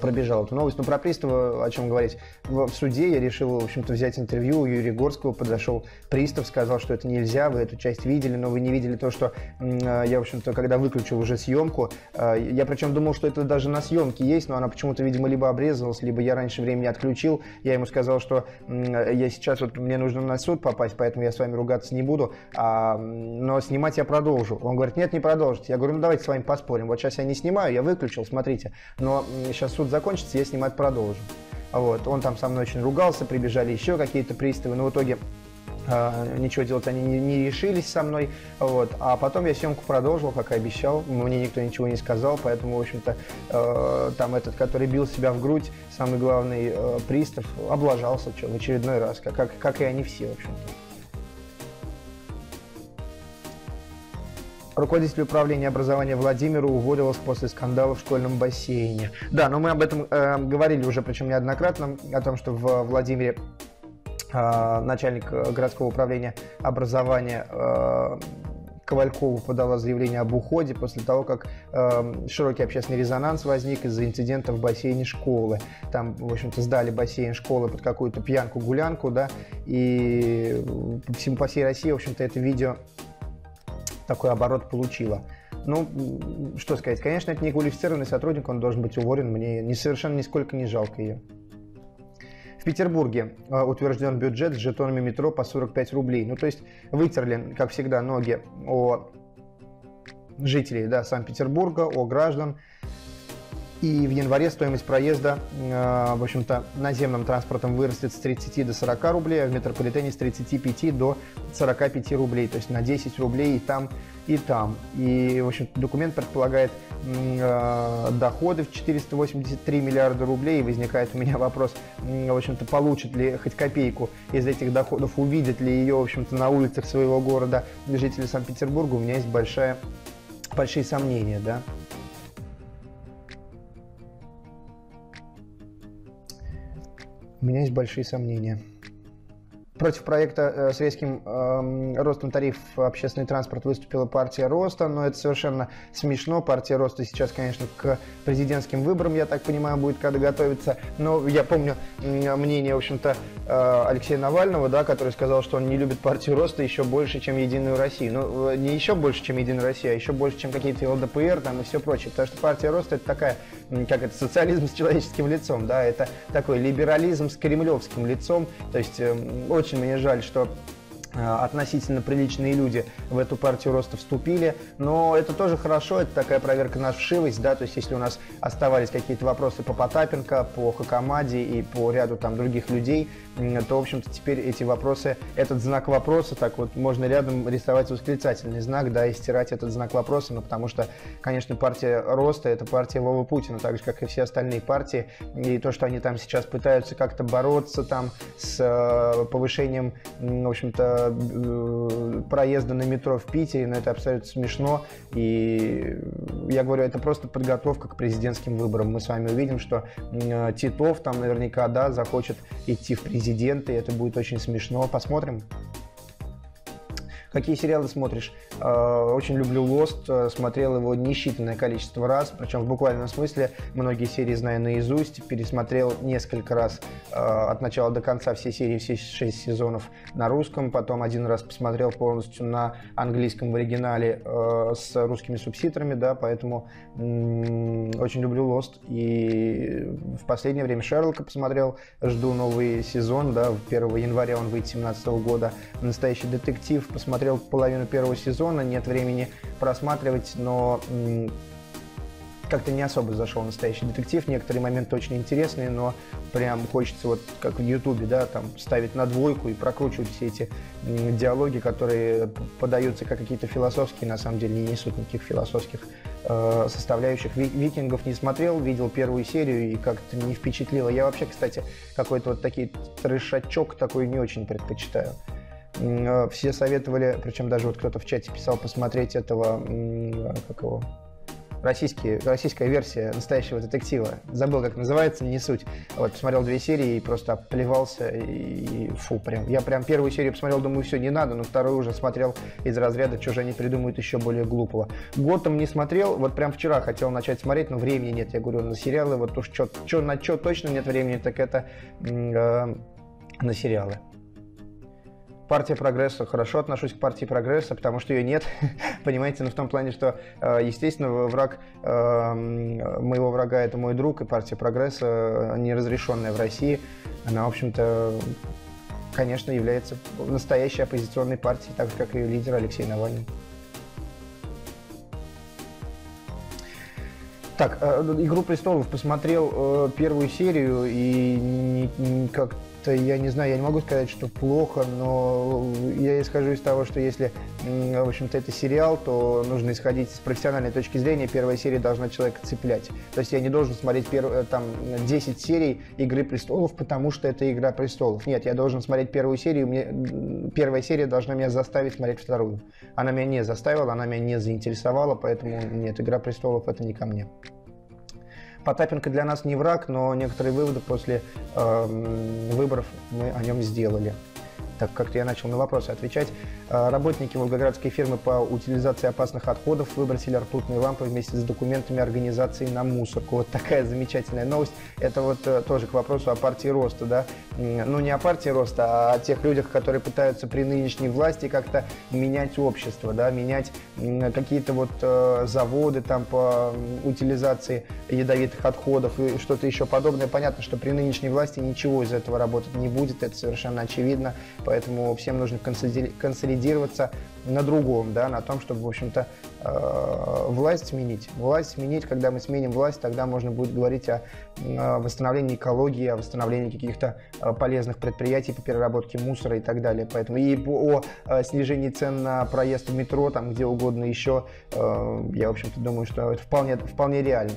пробежала эту новость. Но про пристава, о чем говорить. В суде я решил, в общем-то, взять интервью у Юрия Горского. Подошел пристав, сказал, что это нельзя, вы эту часть видели, но вы не видели то, что я, в общем-то, когда выключил уже съемку. Я причем думал, что это даже на съемке есть, но она почему-то, видимо, либо обрезалась, либо я раньше времени отключил. Я ему сказал, что я сейчас, вот мне нужно на суд попасть, поэтому я с вами ругаться не буду, а, но снимать я продолжу. Он говорит, нет, не продолжите. Я говорю, ну давайте с вами поспорим. Вот сейчас я не снимаю, я выключил, смотрите, но сейчас суд закончится, я снимать продолжу. Вот. Он там со мной очень ругался, прибежали еще какие-то приставы, но в итоге э, ничего делать они не, не решились со мной. Вот. А потом я съемку продолжил, как и обещал, мне никто ничего не сказал, поэтому, в общем-то, э, там этот, который бил себя в грудь, самый главный э, пристав, облажался что, в очередной раз, как, как и они все, в общем-то. Руководитель управления образования Владимира уволилась после скандала в школьном бассейне. Да, но мы об этом э, говорили уже, причем неоднократно, о том, что в Владимире э, начальник городского управления образования э, Ковалькова подала заявление об уходе после того, как э, широкий общественный резонанс возник из-за инцидента в бассейне школы. Там, в общем-то, сдали бассейн школы под какую-то пьянку-гулянку, да, и по всей России, в общем-то, это видео такой оборот получила. Ну, что сказать, конечно, это не квалифицированный сотрудник, он должен быть уволен, мне совершенно нисколько не жалко ее. В Петербурге утвержден бюджет с жетонами метро по сорок пять рублей. Ну, то есть вытерли, как всегда, ноги о жителей, да, Санкт-Петербурга, о граждан. И в январе стоимость проезда, э, в общем-то, наземным транспортом вырастет с тридцати до сорока рублей, а в метрополитене с тридцати пяти до сорока пяти рублей, то есть на десять рублей и там, и там. И, в общем, документ предполагает э, доходы в четыреста восемьдесят три миллиарда рублей, и возникает у меня вопрос, э, в общем-то, получит ли хоть копейку из этих доходов, увидят ли ее, в общем-то, на улицах своего города жители Санкт-Петербурга, у меня есть большая, большие сомнения, да. У меня есть большие сомнения. Против проекта с резким э, ростом тарифов общественный транспорт выступила партия Роста, но это совершенно смешно. Партия Роста сейчас, конечно, к президентским выборам, я так понимаю, будет когда готовиться. Но я помню мнение, в общем-то, Алексея Навального, да, который сказал, что он не любит партию Роста еще больше, чем Единую Россию. Ну, не еще больше, чем Единая Россия, а еще больше, чем какие-то ЛДПР там, и все прочее. Потому что партия Роста – это такая, как это, социализм с человеческим лицом, да, это такой либерализм с кремлевским лицом, то есть э, очень Очень мне жаль, что относительно приличные люди в эту партию Роста вступили, но это тоже хорошо, это такая проверка на вшивость, да, то есть если у нас оставались какие-то вопросы по Потапенко, по Хакамаде и по ряду там других людей, то, в общем-то, теперь эти вопросы, этот знак вопроса, так вот, можно рядом рисовать восклицательный знак, да, и стирать этот знак вопроса, ну, потому что, конечно, партия Роста – это партия Вовы Путина, так же, как и все остальные партии, и то, что они там сейчас пытаются как-то бороться там с повышением, в общем-то, проезда на метро в Питере, но это абсолютно смешно, и я говорю, это просто подготовка к президентским выборам. Мы с вами увидим, что Титов там наверняка, да, захочет идти в президенты, и это будет очень смешно. Посмотрим. Какие сериалы смотришь? Очень люблю Лост, смотрел его несчитанное количество раз, причем в буквальном смысле многие серии знаю наизусть, пересмотрел несколько раз от начала до конца все серии, все шесть сезонов на русском, потом один раз посмотрел полностью на английском в оригинале с русскими субтитрами, да, поэтому очень люблю Лост. И в последнее время Шерлока посмотрел, жду новый сезон, да, первого января он выйдет две тысячи семнадцатого года, настоящий детектив, посмотрел половину первого сезона, нет времени просматривать, но как-то не особо зашел настоящий детектив. Некоторые моменты очень интересные, но прям хочется, вот как в Ютубе, да, там ставить на двойку и прокручивать все эти диалоги, которые подаются как какие-то философские, на самом деле не несут никаких философских э, составляющих. «Викингов» не смотрел, видел первую серию и как-то не впечатлило. Я вообще, кстати, какой-то вот такой трешачок такой не очень предпочитаю. Все советовали, причем даже вот кто-то в чате писал, посмотреть этого, как его, российский, российская версия настоящего детектива. Забыл, как называется, не суть. Вот, посмотрел две серии и просто оплевался, и фу, прям. Я прям первую серию посмотрел, думаю, все, не надо, но вторую уже смотрел из разряда, что же они придумают еще более глупого. «Готэм» не смотрел, вот прям вчера хотел начать смотреть, но времени нет, я говорю, на сериалы, вот уж чё, чё, на что точно нет времени, так это э, на сериалы. «Партия Прогресса». Хорошо отношусь к «Партии Прогресса», потому что ее нет, понимаете, но в том плане, что, естественно, враг моего врага – это мой друг, и «Партия Прогресса», неразрешенная в России, она, в общем-то, конечно, является настоящей оппозиционной партией, так же, как и ее лидер Алексей Навальный. Так, «Игру престолов» посмотрел первую серию, и как-то я не знаю, я не могу сказать, что плохо, но я исхожу из того, что если, в общем-то, это сериал, то нужно исходить с профессиональной точки зрения. Первая серия должна человека цеплять. То есть я не должен смотреть перв... там, десять серий «Игры престолов», потому что это «Игра престолов». Нет, я должен смотреть первую серию, мне... первая серия должна меня заставить смотреть вторую. Она меня не заставила, она меня не заинтересовала, поэтому нет, «Игра престолов» — это не ко мне. Потапенко для нас не враг, но некоторые выводы после э, выборов мы о нем сделали. Так, как-то я начал на вопросы отвечать. Работники волгоградской фирмы по утилизации опасных отходов выбросили ртутные лампы вместе с документами организации на мусорку. Вот такая замечательная новость. Это вот тоже к вопросу о партии роста, да? Ну, не о партии роста, а о тех людях, которые пытаются при нынешней власти как-то менять общество, да? Менять какие-то вот заводы там по утилизации ядовитых отходов и что-то еще подобное. Понятно, что при нынешней власти ничего из этого работать не будет, это совершенно очевидно. Поэтому всем нужно консолидироваться на другом, да, на том, чтобы, в общем-то, власть сменить. Власть сменить, когда мы сменим власть, тогда можно будет говорить о восстановлении экологии, о восстановлении каких-то полезных предприятий по переработке мусора и так далее. Поэтому и о снижении цен на проезд в метро, там где угодно еще, я, в общем-то, думаю, что это вполне, вполне реально.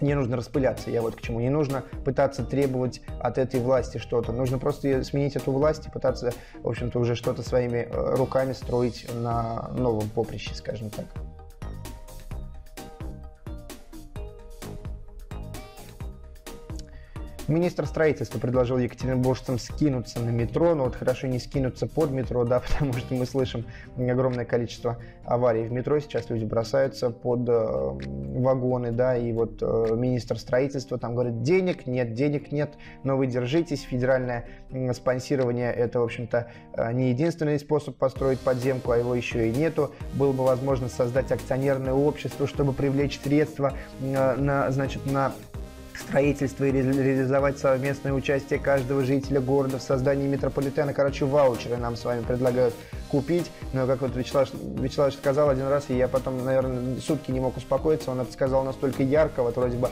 Не нужно распыляться, я вот к чему. Не нужно пытаться требовать от этой власти что-то. Нужно просто сменить эту власть и пытаться, в общем-то, уже что-то своими руками строить на новом поприще, скажем так. Министр строительства предложил екатеринбуржцам скинуться на метро, но вот хорошо не скинуться под метро, да, потому что мы слышим огромное количество аварий в метро, сейчас люди бросаются под э, вагоны, да, и вот э, министр строительства там говорит, денег нет, денег нет, но вы держитесь, федеральное э, спонсирование это, в общем-то, э, не единственный способ построить подземку, а его еще и нету, было бы возможно создать акционерное общество, чтобы привлечь средства э, на, значит, на... строительство и реализовать совместное участие каждого жителя города в создании метрополитена. Короче, ваучеры нам с вами предлагают купить. Но, как вот Вячеслав, Вячеслав сказал один раз, и я потом, наверное, сутки не мог успокоиться, он это сказал настолько ярко, вот вроде бы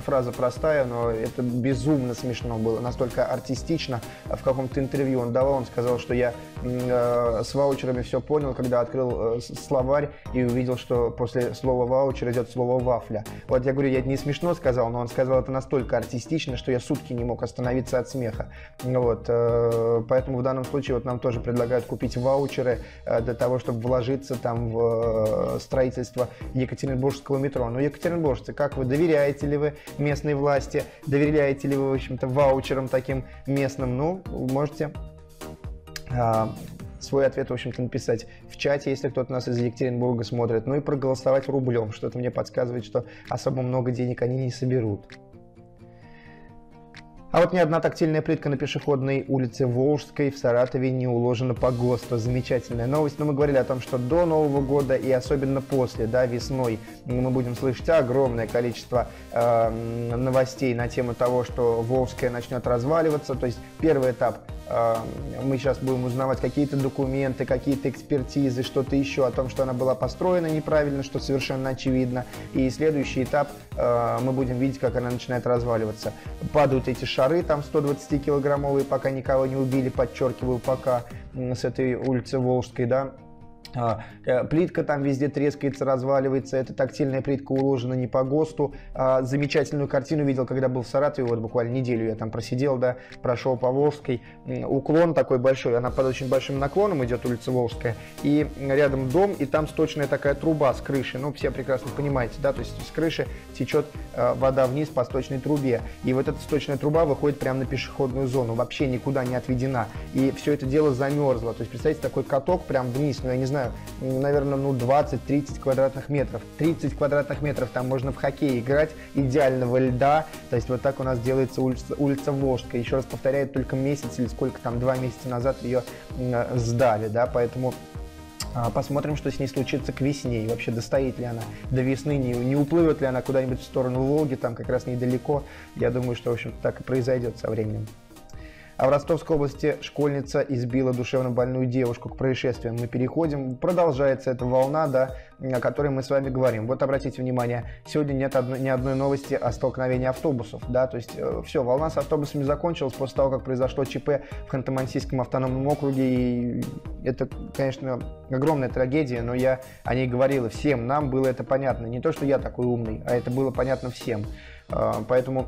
фраза простая, но это безумно смешно было, настолько артистично. В каком-то интервью он давал, он сказал, что я э, с ваучерами все понял, когда открыл э, словарь и увидел, что после слова ваучер идет слово вафля. Вот я говорю, я это не смешно сказал, но он сказал это настолько артистично, что я сутки не мог остановиться от смеха. Вот, э, поэтому в данном случае вот нам тоже предлагают купить ваучеры э, для того, чтобы вложиться там в э, строительство екатеринбургского метро. Но екатеринбуржцы, как вы, доверяете ли вы местной власти, доверяете ли вы, в общем-то, ваучерам таким местным? Ну, можете а, свой ответ, в общем-то, написать в чате, если кто-то нас из Екатеринбурга смотрит. Ну и проголосовать рублем. Что-то мне подсказывает, что особо много денег они не соберут. А вот ни одна тактильная плитка на пешеходной улице Волжской в Саратове не уложена по ГОСТу. Замечательная новость. Но мы говорили о том, что до Нового года и особенно после, да, весной, мы будем слышать огромное количество э, новостей на тему того, что Волжская начнет разваливаться. То есть первый этап Мы сейчас будем узнавать какие-то документы, какие-то экспертизы, что-то еще о том, что она была построена неправильно, что совершенно очевидно. И следующий этап мы будем видеть, как она начинает разваливаться. Падают эти шары, там сто двадцатикилограммовые, пока никого не убили, подчеркиваю, пока, с этой улицы Волжской, да. Плитка там везде трескается, разваливается. Эта тактильная плитка уложена не по ГОСТу. Замечательную картину видел, когда был в Саратове. Вот буквально неделю я там просидел, да, прошел по Волжской. Уклон такой большой. Она под очень большим наклоном идет, улица Волжская. И рядом дом, и там сточная такая труба с крыши. Ну, все прекрасно понимаете, да, то есть с крыши течет вода вниз по сточной трубе. И вот эта сточная труба выходит прямо на пешеходную зону. Вообще никуда не отведена. И все это дело замерзло. То есть, представьте, такой каток прям вниз, ну, я не знаю, наверное, ну двадцать-тридцать квадратных метров. тридцать квадратных метров там можно в хоккей играть, идеального льда. То есть вот так у нас делается улица, улица Волжская. Еще раз повторяю, только месяц или сколько там, два месяца назад ее э, сдали, да, поэтому... Посмотрим, что с ней случится к весне, и вообще достоит ли она до весны, не, не уплывет ли она куда-нибудь в сторону Волги, там как раз недалеко. Я думаю, что, в общем-то, так и произойдет со временем. А в Ростовской области школьница избила душевно больную девушку. К происшествиям мы переходим. Продолжается эта волна, да, о которой мы с вами говорим. Вот обратите внимание, сегодня нет одной, ни одной новости о столкновении автобусов. Да, то есть э, все, волна с автобусами закончилась после того, как произошло ЧП в Ханты-Мансийском автономном округе. И это, конечно, огромная трагедия, но я о ней говорила. Всем нам было это понятно. Не то, что я такой умный, а это было понятно всем. Э, поэтому...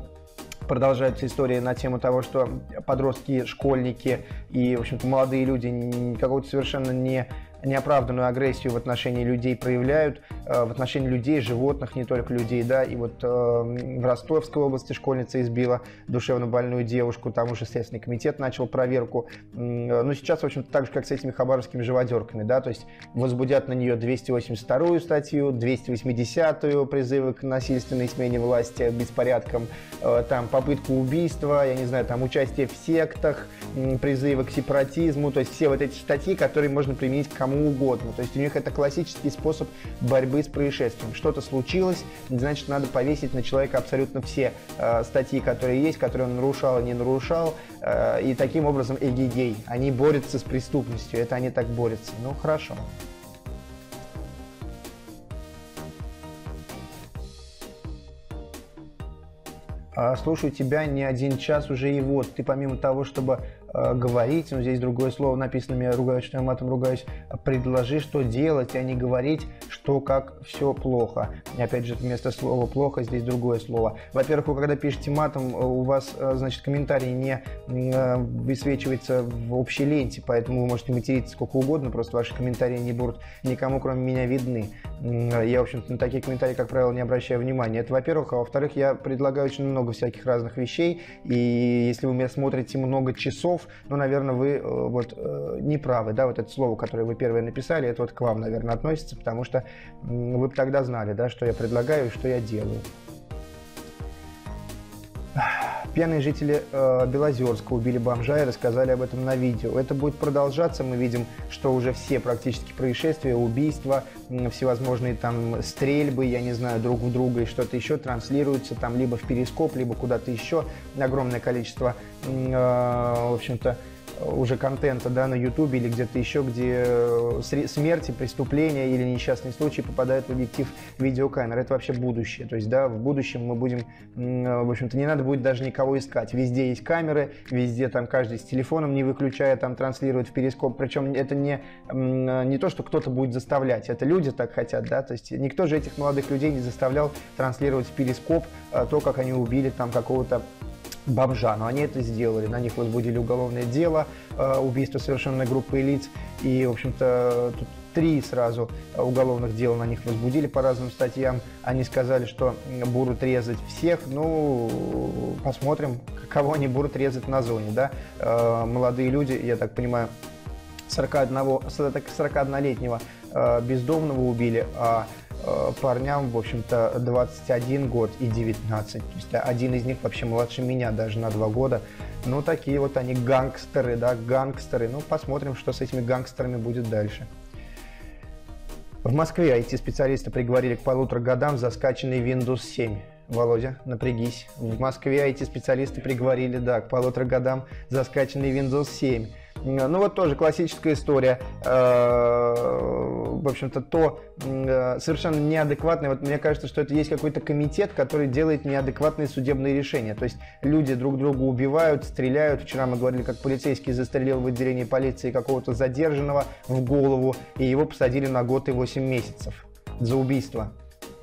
Продолжаются истории на тему того, что подростки, школьники и, в общем-то, молодые люди какого-то совершенно не... неоправданную агрессию в отношении людей проявляют, э, в отношении людей, животных, не только людей, да, и вот э, в Ростовской области школьница избила душевно больную девушку, там уже Следственный комитет начал проверку, но сейчас, в общем-то, так же, как с этими хабаровскими живодерками, да, то есть возбудят на нее двести восемьдесят вторую статью, двести восьмидесятую, призывы к насильственной смене власти, беспорядкам, э, там, попытку убийства, я не знаю, там, участие в сектах, э, призывы к сепаратизму, то есть все вот эти статьи, которые можно применить к угодно. То есть у них это классический способ борьбы с происшествием. Что-то случилось, значит, надо повесить на человека абсолютно все э, статьи, которые есть, которые он нарушал и не нарушал. Э, и таким образом эгегей. Они борются с преступностью. Это они так борются. Ну, хорошо. «Слушаю тебя не один час уже, и вот ты помимо того, чтобы э, говорить, ну здесь другое слово написано, я ругаюсь, что я матом ругаюсь, предложи, что делать, а не говорить, что как все плохо». И опять же, вместо слова «плохо» здесь другое слово. Во-первых, вы когда пишете матом, у вас, значит, комментарий не э, высвечивается в общей ленте, поэтому вы можете материться сколько угодно, просто ваши комментарии не будут никому, кроме меня, видны. Я, в общем-то, на такие комментарии, как правило, не обращаю внимания. Это, во-первых. А во-вторых, я предлагаю очень много всяких разных вещей, и если вы меня смотрите много часов, ну, наверное, вы вот не правы, да, вот это слово, которое вы первое написали, это вот к вам, наверное, относится, потому что вы бы тогда знали, да, что я предлагаю и что я делаю. Пьяные жители э, Белозерска убили бомжа и рассказали об этом на видео. Это будет продолжаться. Мы видим, что уже все практически происшествия, убийства, э, всевозможные там стрельбы, я не знаю, друг в друга и что-то еще транслируются там либо в перископ, либо куда-то еще. Огромное количество, э, в общем-то, уже контента, да, на ютубе или где-то еще, где смерти, преступления или несчастные случаи попадают в объектив видеокамеры. Это вообще будущее. То есть, да, в будущем мы будем, в общем-то, не надо будет даже никого искать. Везде есть камеры, везде там каждый с телефоном, не выключая, там транслирует в перископ. Причем это не, не то, что кто-то будет заставлять. Это люди так хотят, да. То есть никто же этих молодых людей не заставлял транслировать в перископ то, как они убили там какого-то бомжа, но они это сделали, на них возбудили уголовное дело, убийство совершенной группы лиц, и, в общем-то, тут три сразу уголовных дела на них возбудили по разным статьям, они сказали, что будут резать всех, ну, посмотрим, кого они будут резать на зоне, да, молодые люди, я так понимаю, сорок однолетнего бездомного убили, а парням, в общем-то, двадцать один год и девятнадцать. То есть один из них вообще младше меня даже на два года. Ну, такие вот они гангстеры, да, гангстеры. Ну, посмотрим, что с этими гангстерами будет дальше. В Москве ай ти-специалисты приговорили к полутора годам за скачанный Windows семь. Володя, напрягись. В Москве эти специалисты приговорили, да, к полутора годам за скачанный Windows семь. Ну вот тоже классическая история. В общем-то, то совершенно неадекватное. Вот мне кажется, что это есть какой-то комитет, который делает неадекватные судебные решения. То есть люди друг друга убивают, стреляют. Вчера мы говорили, как полицейский застрелил в отделении полиции какого-то задержанного в голову, и его посадили на год и восемь месяцев за убийство.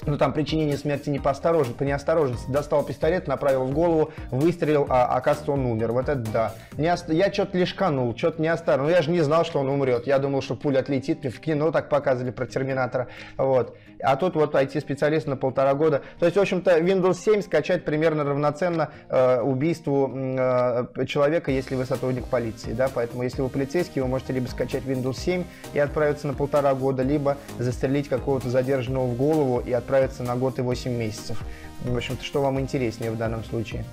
Ну, там причинение смерти не по неосторожности. Достал пистолет, направил в голову, выстрелил, а оказывается он умер. Вот это да. Не ост... Я что-то лишканул, что-то неосторожно. Ну, я же не знал, что он умрет. Я думал, что пуля отлетит. Мне в кино так показывали про Терминатора. Вот. А тут вот ай ти-специалист на полтора года. То есть, в общем-то, Windows семь скачать примерно равноценно э, убийству э, человека, если вы сотрудник полиции. Да? Поэтому, если вы полицейский, вы можете либо скачать Windows семь и отправиться на полтора года, либо застрелить какого-то задержанного в голову и отправиться на год и восемь месяцев. В общем-то, что вам интереснее в данном случае?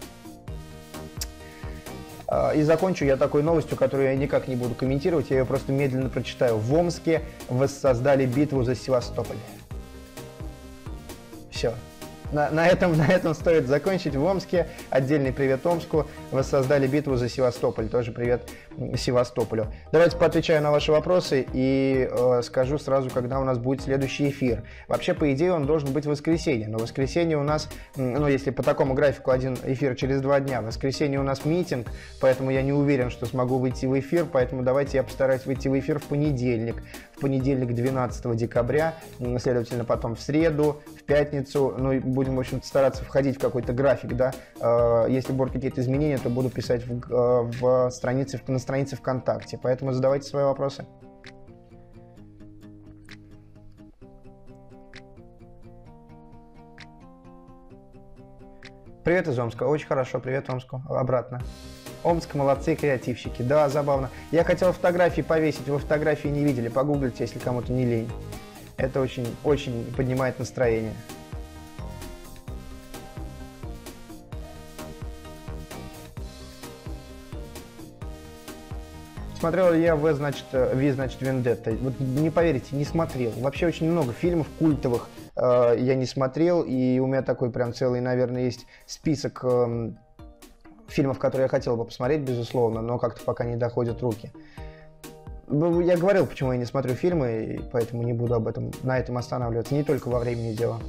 И закончу я такой новостью, которую я никак не буду комментировать, я ее просто медленно прочитаю. В Омске воссоздали битву за Севастополь. Все. На, на, этом, на этом стоит закончить. В Омске, отдельный привет Омску, воссоздали битву за Севастополь. Тоже привет Севастополю. Давайте поотвечаю на ваши вопросы и э, скажу сразу, когда у нас будет следующий эфир. Вообще, по идее, он должен быть в воскресенье. Но в воскресенье у нас, ну, если по такому графику, один эфир через два дня. В воскресенье у нас митинг, поэтому я не уверен, что смогу выйти в эфир. Поэтому давайте я постараюсь выйти в эфир в понедельник. В понедельник, двенадцатого декабря. Следовательно, потом в среду, в пятницу. Ну, и будем, в общем-то, стараться входить в какой-то график, да. Если будут какие-то изменения, то буду писать в, в странице, на странице ВКонтакте. Поэтому задавайте свои вопросы. Привет из Омска. Очень хорошо. Привет Омску. Обратно. Омск, молодцы, креативщики. Да, забавно. Я хотел фотографии повесить. Вы фотографии не видели. Погуглите, если кому-то не лень. Это очень, очень поднимает настроение. Смотрел ли я «В, значит, Ви, значит, Вендетта». Вот не поверите, не смотрел. Вообще очень много фильмов культовых э, я не смотрел, и у меня такой прям целый, наверное, есть список э, фильмов, которые я хотел бы посмотреть, безусловно, но как-то пока не доходят руки. Я говорил, почему я не смотрю фильмы, и поэтому не буду об этом, на этом останавливаться. Не только во времени дело.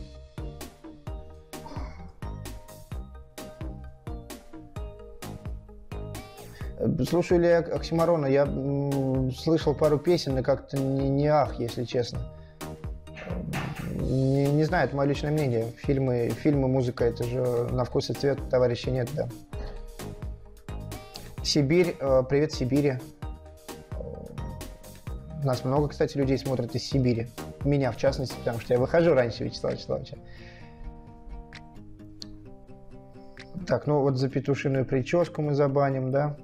Слушаю ли я Оксимарона? Я слышал пару песен, и как-то не, не ах, если честно. Не, не знаю, это мое личное мнение. Фильмы, фильмы, музыка, это же на вкус и цвет, товарищей нет, да. Сибирь, привет Сибири. Нас много, кстати, людей смотрят из Сибири. Меня, в частности, потому что я выхожу раньше Вячеслава Вячеславовича. Так, ну вот за петушиную прическу мы забаним, да.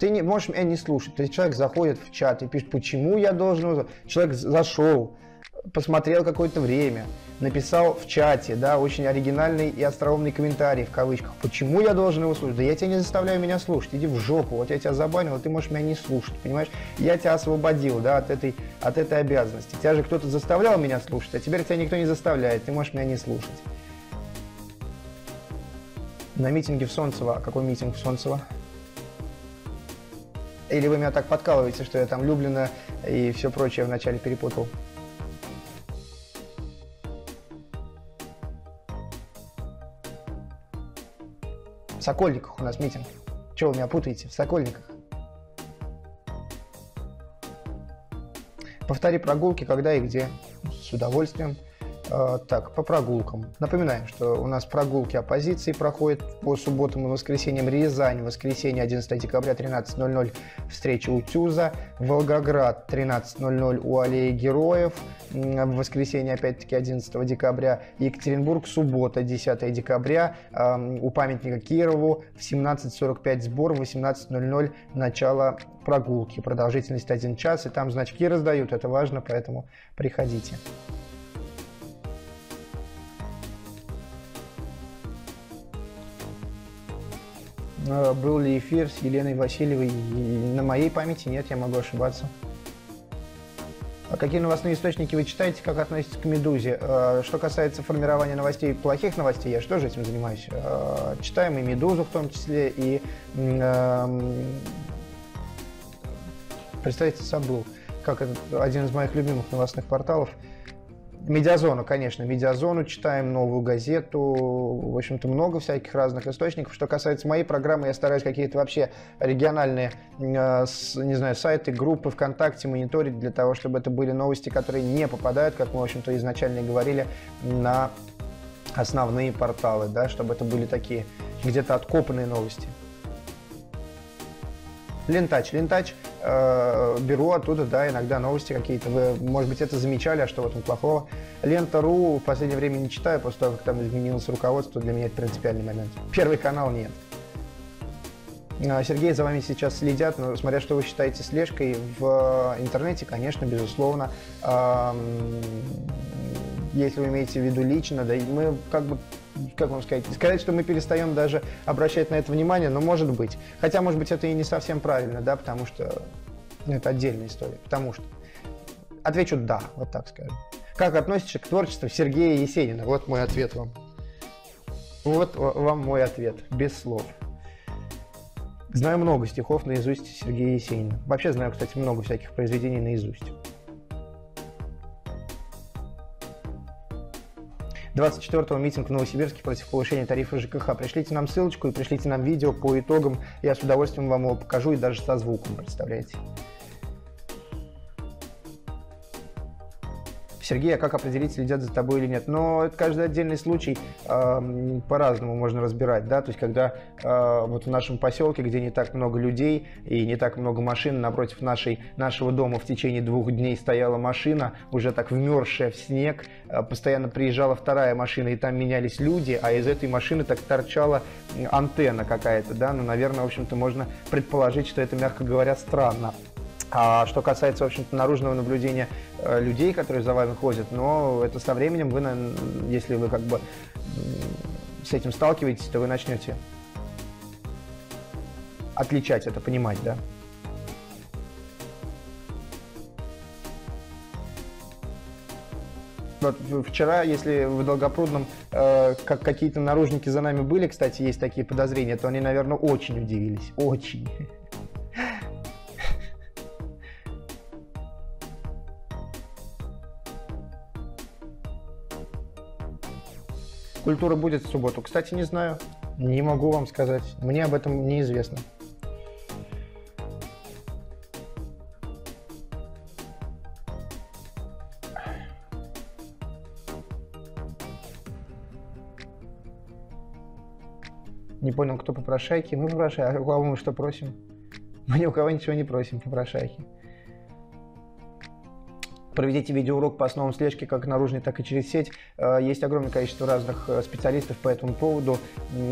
Ты не можешь меня не слушать. То есть человек заходит в чат и пишет, почему я должен... Человек зашел, посмотрел какое-то время, написал в чате, да, очень оригинальный и остроумный комментарий, в кавычках, почему я должен его слушать? Да я тебя не заставляю меня слушать, иди в жопу, вот я тебя забанил, а ты можешь меня не слушать, понимаешь? Я тебя освободил, да, от этой, от этой обязанности. Тебя же кто-то заставлял меня слушать, а теперь тебя никто не заставляет, ты можешь меня не слушать. На митинге в Солнцево. Какой митинг в Солнцево? Или вы меня так подкалываете, что я там Люблино и все прочее вначале перепутал? В Сокольниках у нас митинг. Чего вы меня путаете? В Сокольниках. Повтори прогулки, когда и где. С удовольствием. Так, по прогулкам. Напоминаем, что у нас прогулки оппозиции проходят по субботам и воскресеньям. Рязань, воскресенье, одиннадцатого декабря, тринадцать ноль ноль, встреча у Тюза. Волгоград, тринадцать ноль ноль, у Аллеи Героев. В воскресенье, опять-таки, одиннадцатого декабря. Екатеринбург, суббота, десятого декабря, у памятника Кирову. В семнадцать сорок пять сбор, в восемнадцать ноль ноль начало прогулки. Продолжительность один час, и там значки раздают, это важно, поэтому приходите. Был ли эфир с Еленой Васильевой? На моей памяти нет, я могу ошибаться. Какие новостные источники вы читаете, как относитесь к «Медузе»? Что касается формирования новостей, плохих новостей, я же тоже этим занимаюсь. Читаем и «Медузу» в том числе, и... Представьте, забыл, как этот, один из моих любимых новостных порталов. Медиазону, конечно, медиазону читаем, новую газету, в общем-то, много всяких разных источников. Что касается моей программы, я стараюсь какие-то вообще региональные, не знаю, сайты, группы ВКонтакте мониторить для того, чтобы это были новости, которые не попадают, как мы, в общем-то, изначально говорили, на основные порталы, да, чтобы это были такие где-то откопанные новости. Лентач, лентач. Э, беру оттуда, да, иногда новости какие-то. Вы, может быть, это замечали, а что в этом плохого? Лента.ру в последнее время не читаю, после того, как там изменилось руководство, для меня это принципиальный момент. Первый канал нет. Сергей, за вами сейчас следят, но смотря что вы считаете слежкой в интернете, конечно, безусловно. Э, если вы имеете в виду лично, да, мы как бы... Как вам сказать? Сказать, что мы перестаем даже обращать на это внимание, но может быть. Хотя, может быть, это и не совсем правильно, да, потому что это отдельная история. Потому что отвечу «да», вот так скажем. Как относишься к творчеству Сергея Есенина? Вот мой ответ вам. Вот вам мой ответ, без слов. Знаю много стихов наизусть Сергея Есенина. Вообще знаю, кстати, много всяких произведений наизусть. двадцать четвёртого митинг в Новосибирске против повышения тарифа ЖКХ. Пришлите нам ссылочку и пришлите нам видео по итогам. Я с удовольствием вам его покажу и даже со звуком, представляете? Сергей, а как определить, следят за тобой или нет? Но это каждый отдельный случай э, по-разному можно разбирать, да, то есть когда э, вот в нашем поселке, где не так много людей и не так много машин, напротив нашей, нашего дома в течение двух дней стояла машина, уже так вмерзшая в снег, э, постоянно приезжала вторая машина, и там менялись люди, а из этой машины так торчала антенна какая-то, да, ну, наверное, в общем-то, можно предположить, что это, мягко говоря, странно. А что касается, в общем-то, наружного наблюдения людей, которые за вами ходят, но это со временем вы, если вы как бы с этим сталкиваетесь, то вы начнете отличать это, понимать, да? Вот вчера, если в Долгопрудном э, как какие-то наружники за нами были, кстати, есть такие подозрения, то они, наверное, очень удивились, очень. Культура будет в субботу? Кстати, не знаю. Не могу вам сказать. Мне об этом неизвестно. Не понял, кто попрошайки. Мы попрошайки. А у кого мы что просим? Мы ни у кого ничего не просим, попрошайки. Проведите видеоурок по основам слежки как наружной, так и через сеть. Есть огромное количество разных специалистов по этому поводу.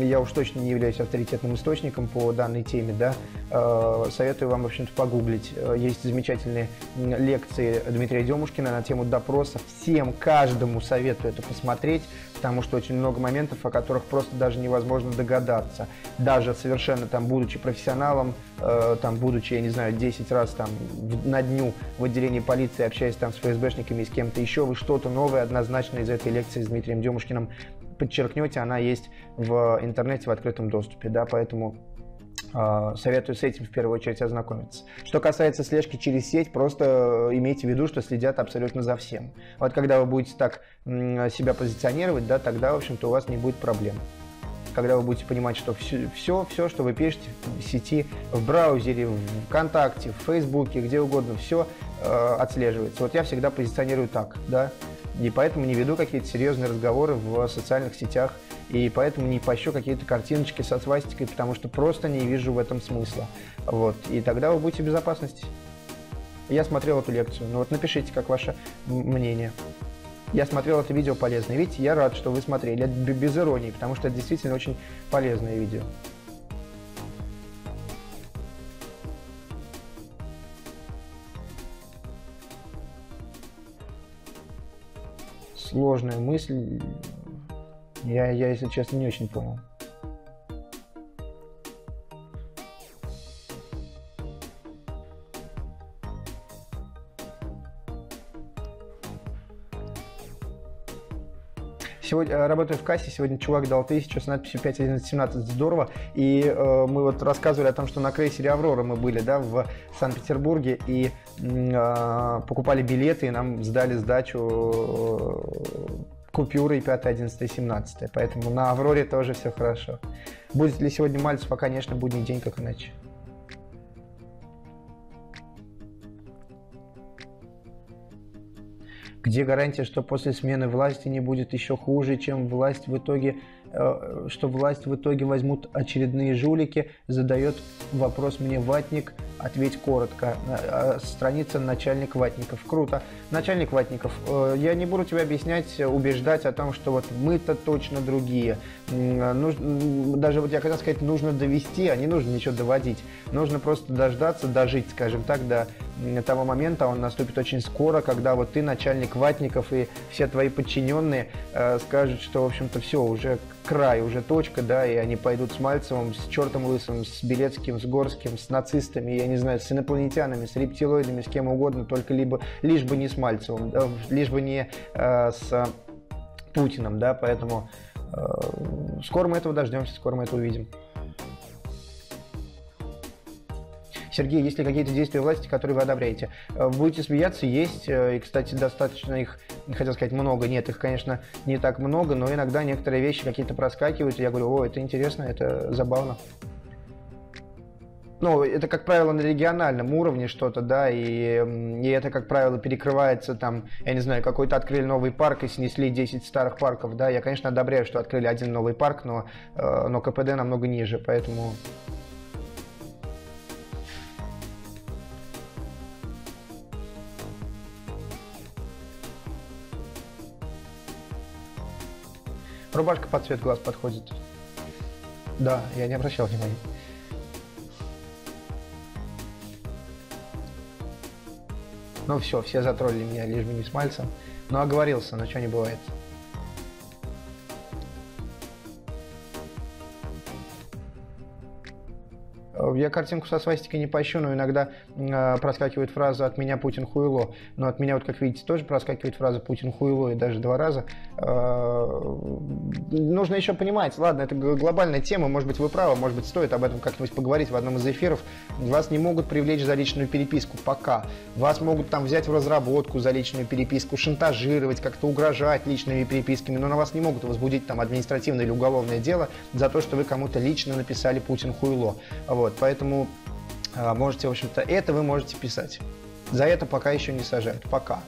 Я уж точно не являюсь авторитетным источником по данной теме, да. Советую вам, в общем-то, погуглить. Есть замечательные лекции Дмитрия Демушкина на тему допроса. Всем, каждому советую это посмотреть, потому что очень много моментов, о которых просто даже невозможно догадаться. Даже совершенно там, будучи профессионалом, там, будучи, я не знаю, десять раз там на дню в отделении полиции, общаясь там с ФСБшниками и с кем-то еще, вы что-то новое однозначно из этой лекции с Дмитрием Демушкиным подчеркнете. Она есть в интернете в открытом доступе, да, поэтому э, советую с этим в первую очередь ознакомиться. Что касается слежки через сеть, просто имейте в виду, что следят абсолютно за всем. Вот когда вы будете так э, себя позиционировать, да, тогда, в общем-то, у вас не будет проблем. Когда вы будете понимать, что все, все, все, что вы пишете в сети, в браузере, в ВКонтакте, в Фейсбуке, где угодно, все э, отслеживается. Вот я всегда позиционирую так, да, и поэтому не веду какие-то серьезные разговоры в социальных сетях, и поэтому не пощу какие-то картиночки со свастикой, потому что просто не вижу в этом смысла. Вот, и тогда вы будете в безопасности. Я смотрел эту лекцию, ну вот напишите, как ваше мнение. Я смотрел это видео полезное. Видите, я рад, что вы смотрели. Это без иронии, потому что это действительно очень полезное видео. Сложная мысль. Я, я, если честно, не очень понял. Сегодня работаю в кассе, сегодня чувак дал тысячу с надписью пять тысяч сто семнадцать, здорово. И э, мы вот рассказывали о том, что на крейсере «Аврора» мы были, да, в Санкт-Петербурге, и э, покупали билеты, и нам сдали сдачу э, купюрой пятое, одиннадцатое, семнадцатое. Поэтому на «Авроре» тоже все хорошо. Будет ли сегодня Мальцев? А, конечно, будний день, как иначе. Где гарантия, что после смены власти не будет еще хуже, чем власть в итоге, э, что власть в итоге возьмут очередные жулики? Задает вопрос мне ватник, ответь коротко. Страница начальник ватников. Круто. Начальник ватников, э, я не буду тебя объяснять, убеждать о том, что вот мы-то точно другие. Нужно, даже вот я хотел сказать, нужно довести, а не нужно ничего доводить. Нужно просто дождаться, дожить, скажем так, до того момента, он наступит очень скоро, когда вот ты начальник ватников и все твои подчиненные э, скажут, что, в общем-то, все, уже край, уже точка, да, и они пойдут с Мальцевым, с чертом лысым, с Белецким, с Горским, с нацистами, я не знаю, с инопланетянами, с рептилоидами, с кем угодно, только либо, лишь бы не с Мальцевым, да, лишь бы не э, с Путиным, да, поэтому... Скоро мы этого дождемся, скоро мы это увидим. Сергей, есть ли какие-то действия власти, которые вы одобряете? Будете смеяться, есть. И, кстати, достаточно их, хотел сказать, много. Нет, их, конечно, не так много, но иногда некоторые вещи какие-то проскакивают. И я говорю, о, это интересно, это забавно. Ну, это, как правило, на региональном уровне что-то, да, и, и это, как правило, перекрывается, там, я не знаю, какой-то открыли новый парк и снесли десять старых парков, да, я, конечно, одобряю, что открыли один новый парк, но, но КПД намного ниже, поэтому... Рубашка под цвет глаз подходит. Да, я не обращал внимания. Ну все, все затроллили меня, лишь бы не с Мальцем. Но оговорился, но что не бывает. Я картинку со свастикой не пощу, но иногда э, проскакивает фраза «от меня Путин хуйло». Но от меня, вот как видите, тоже проскакивает фраза «Путин хуйло» и даже два раза. Э, нужно еще понимать, ладно, это глобальная тема, может быть, вы правы, может быть, стоит об этом как-нибудь поговорить в одном из эфиров. Вас не могут привлечь за личную переписку пока. Вас могут там взять в разработку за личную переписку, шантажировать, как-то угрожать личными переписками, но на вас не могут возбудить там административное или уголовное дело за то, что вы кому-то лично написали «Путин хуйло». Вот. Поэтому э, можете, в общем-то, это вы можете писать. За это пока еще не сажают. Пока.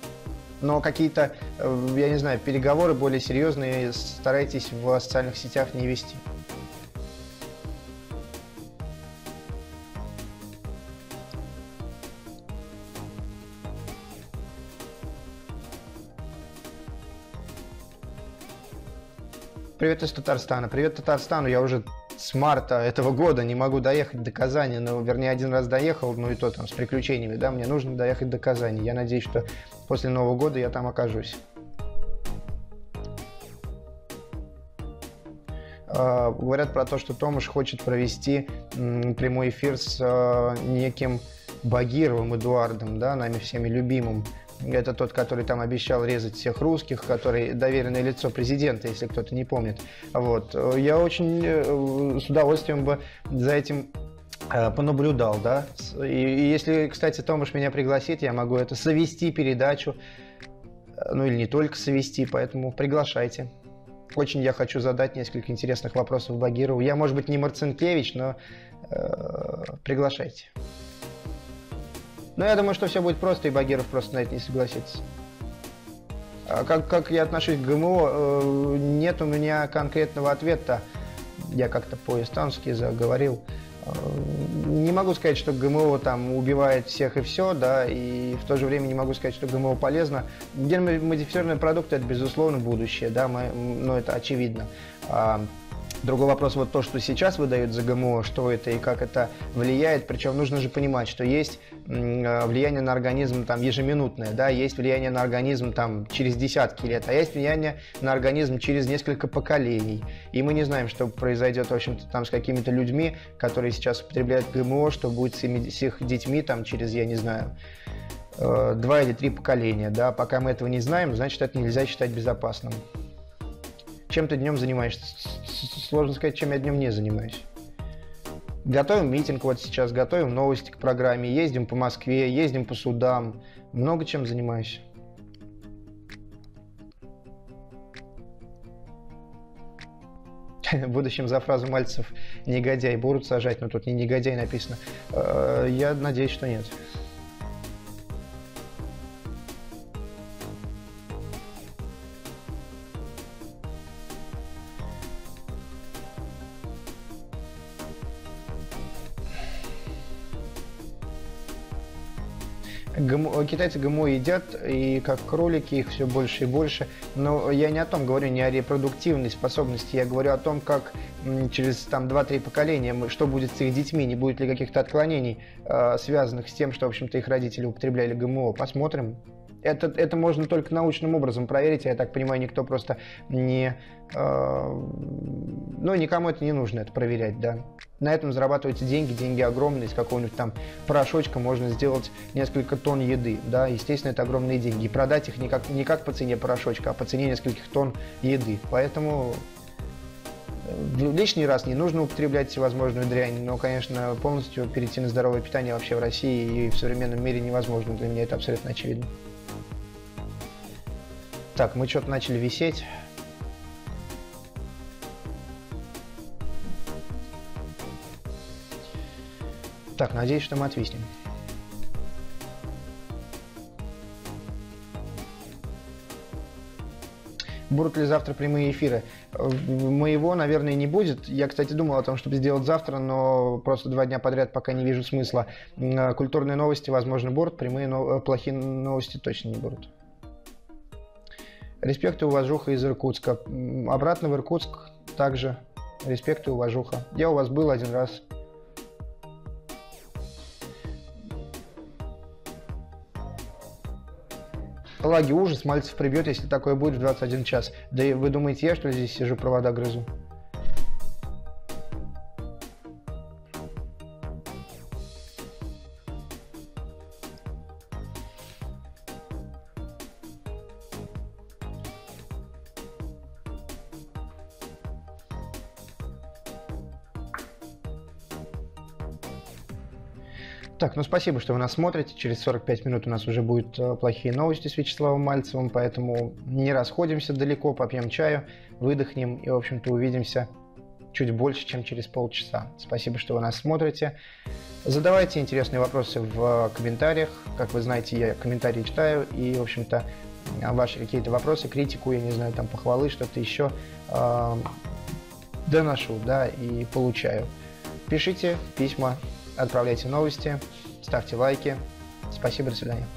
Но какие-то, э, я не знаю, переговоры более серьезные старайтесь в социальных сетях не вести. Привет из Татарстана. Привет Татарстану. Я уже... с марта этого года не могу доехать до Казани, но, вернее, один раз доехал, ну и то там с приключениями, да, мне нужно доехать до Казани. Я надеюсь, что после Нового года я там окажусь. Э, говорят про то, что Томаш хочет провести м, прямой эфир с э, неким Багировым Эдуардом, да, нами всеми любимым. Это тот, который там обещал резать всех русских, который доверенное лицо президента, если кто-то не помнит. Вот. Я очень с удовольствием бы за этим понаблюдал, да. И если, кстати, Томаш меня пригласит, я могу это совести передачу, ну или не только совести, поэтому приглашайте. Очень я хочу задать несколько интересных вопросов Багирову. Я, может быть, не Марцинкевич, но э, приглашайте. Но я думаю, что все будет просто, и Багиров просто на это не согласится. Как, как я отношусь к ГМО, нет у меня конкретного ответа. Я как-то по-эстонски заговорил. Не могу сказать, что ГМО там убивает всех и все, да, и в то же время не могу сказать, что ГМО полезно. Генно-модифицированные продукты – это, безусловно, будущее, да, мы, но это очевидно. Другой вопрос, вот то, что сейчас выдают за ГМО, что это и как это влияет. Причем нужно же понимать, что есть влияние на организм там ежеминутное, да, есть влияние на организм там через десятки лет, а есть влияние на организм через несколько поколений. И мы не знаем, что произойдет, в общем-то, там с какими-то людьми, которые сейчас употребляют ГМО, что будет с, ими, с их детьми там через, я не знаю, два или три поколения, да. Пока мы этого не знаем, значит, это нельзя считать безопасным. чем ты днем занимаешься. Сложно сказать, чем я днем не занимаюсь. Готовим митинг вот сейчас, готовим новости к программе, ездим по Москве, ездим по судам. Много чем занимаюсь. В будущем за фразу Мальцев «негодяй» будут сажать, но тут не «негодяй» написано. Я надеюсь, что нет. ГМО, китайцы ГМО едят, и как кролики их все больше и больше. Но я не о том говорю, не о репродуктивной способности, я говорю о том, как через там два-три поколения, что будет с их детьми, не будет ли каких-то отклонений, связанных с тем, что, в общем-то, их родители употребляли ГМО. Посмотрим. Это, это можно только научным образом проверить, я так понимаю, никто просто не... Э, ну, никому это не нужно, это проверять, да. На этом зарабатываются деньги, деньги огромные, из какого-нибудь там порошочка можно сделать несколько тонн еды, да, естественно, это огромные деньги. И продать их не как, не как по цене порошочка, а по цене нескольких тонн еды, поэтому... Лишний раз не нужно употреблять всевозможную дрянь, но, конечно, полностью перейти на здоровое питание вообще в России и в современном мире невозможно, для меня это абсолютно очевидно. Так, мы что-то начали висеть. Так, надеюсь, что мы отвиснем. Будут ли завтра прямые эфиры? Моего, наверное, не будет. Я, кстати, думал о том, чтобы сделать завтра, но просто два дня подряд пока не вижу смысла. Культурные новости, возможно, будут. Прямые, но... плохие новости точно не будут. Респект и уважуха из Иркутска. Обратно в Иркутск также. Респект и уважуха. Я у вас был один раз. Лаги, ужас, Мальцев прибьет, если такое будет в двадцать один час. Да и вы думаете, я что здесь сижу, провода грызу? Так, ну спасибо, что вы нас смотрите. Через сорок пять минут у нас уже будут э, плохие новости с Вячеславом Мальцевым, поэтому не расходимся далеко, попьем чаю, выдохнем и, в общем-то, увидимся чуть больше, чем через полчаса. Спасибо, что вы нас смотрите. Задавайте интересные вопросы в комментариях. Как вы знаете, я комментарии читаю и, в общем-то, ваши какие-то вопросы, критику, я не знаю, там похвалы, что-то еще э, доношу, да, и получаю. Пишите письма. Отправляйте новости, ставьте лайки. Спасибо, до свидания.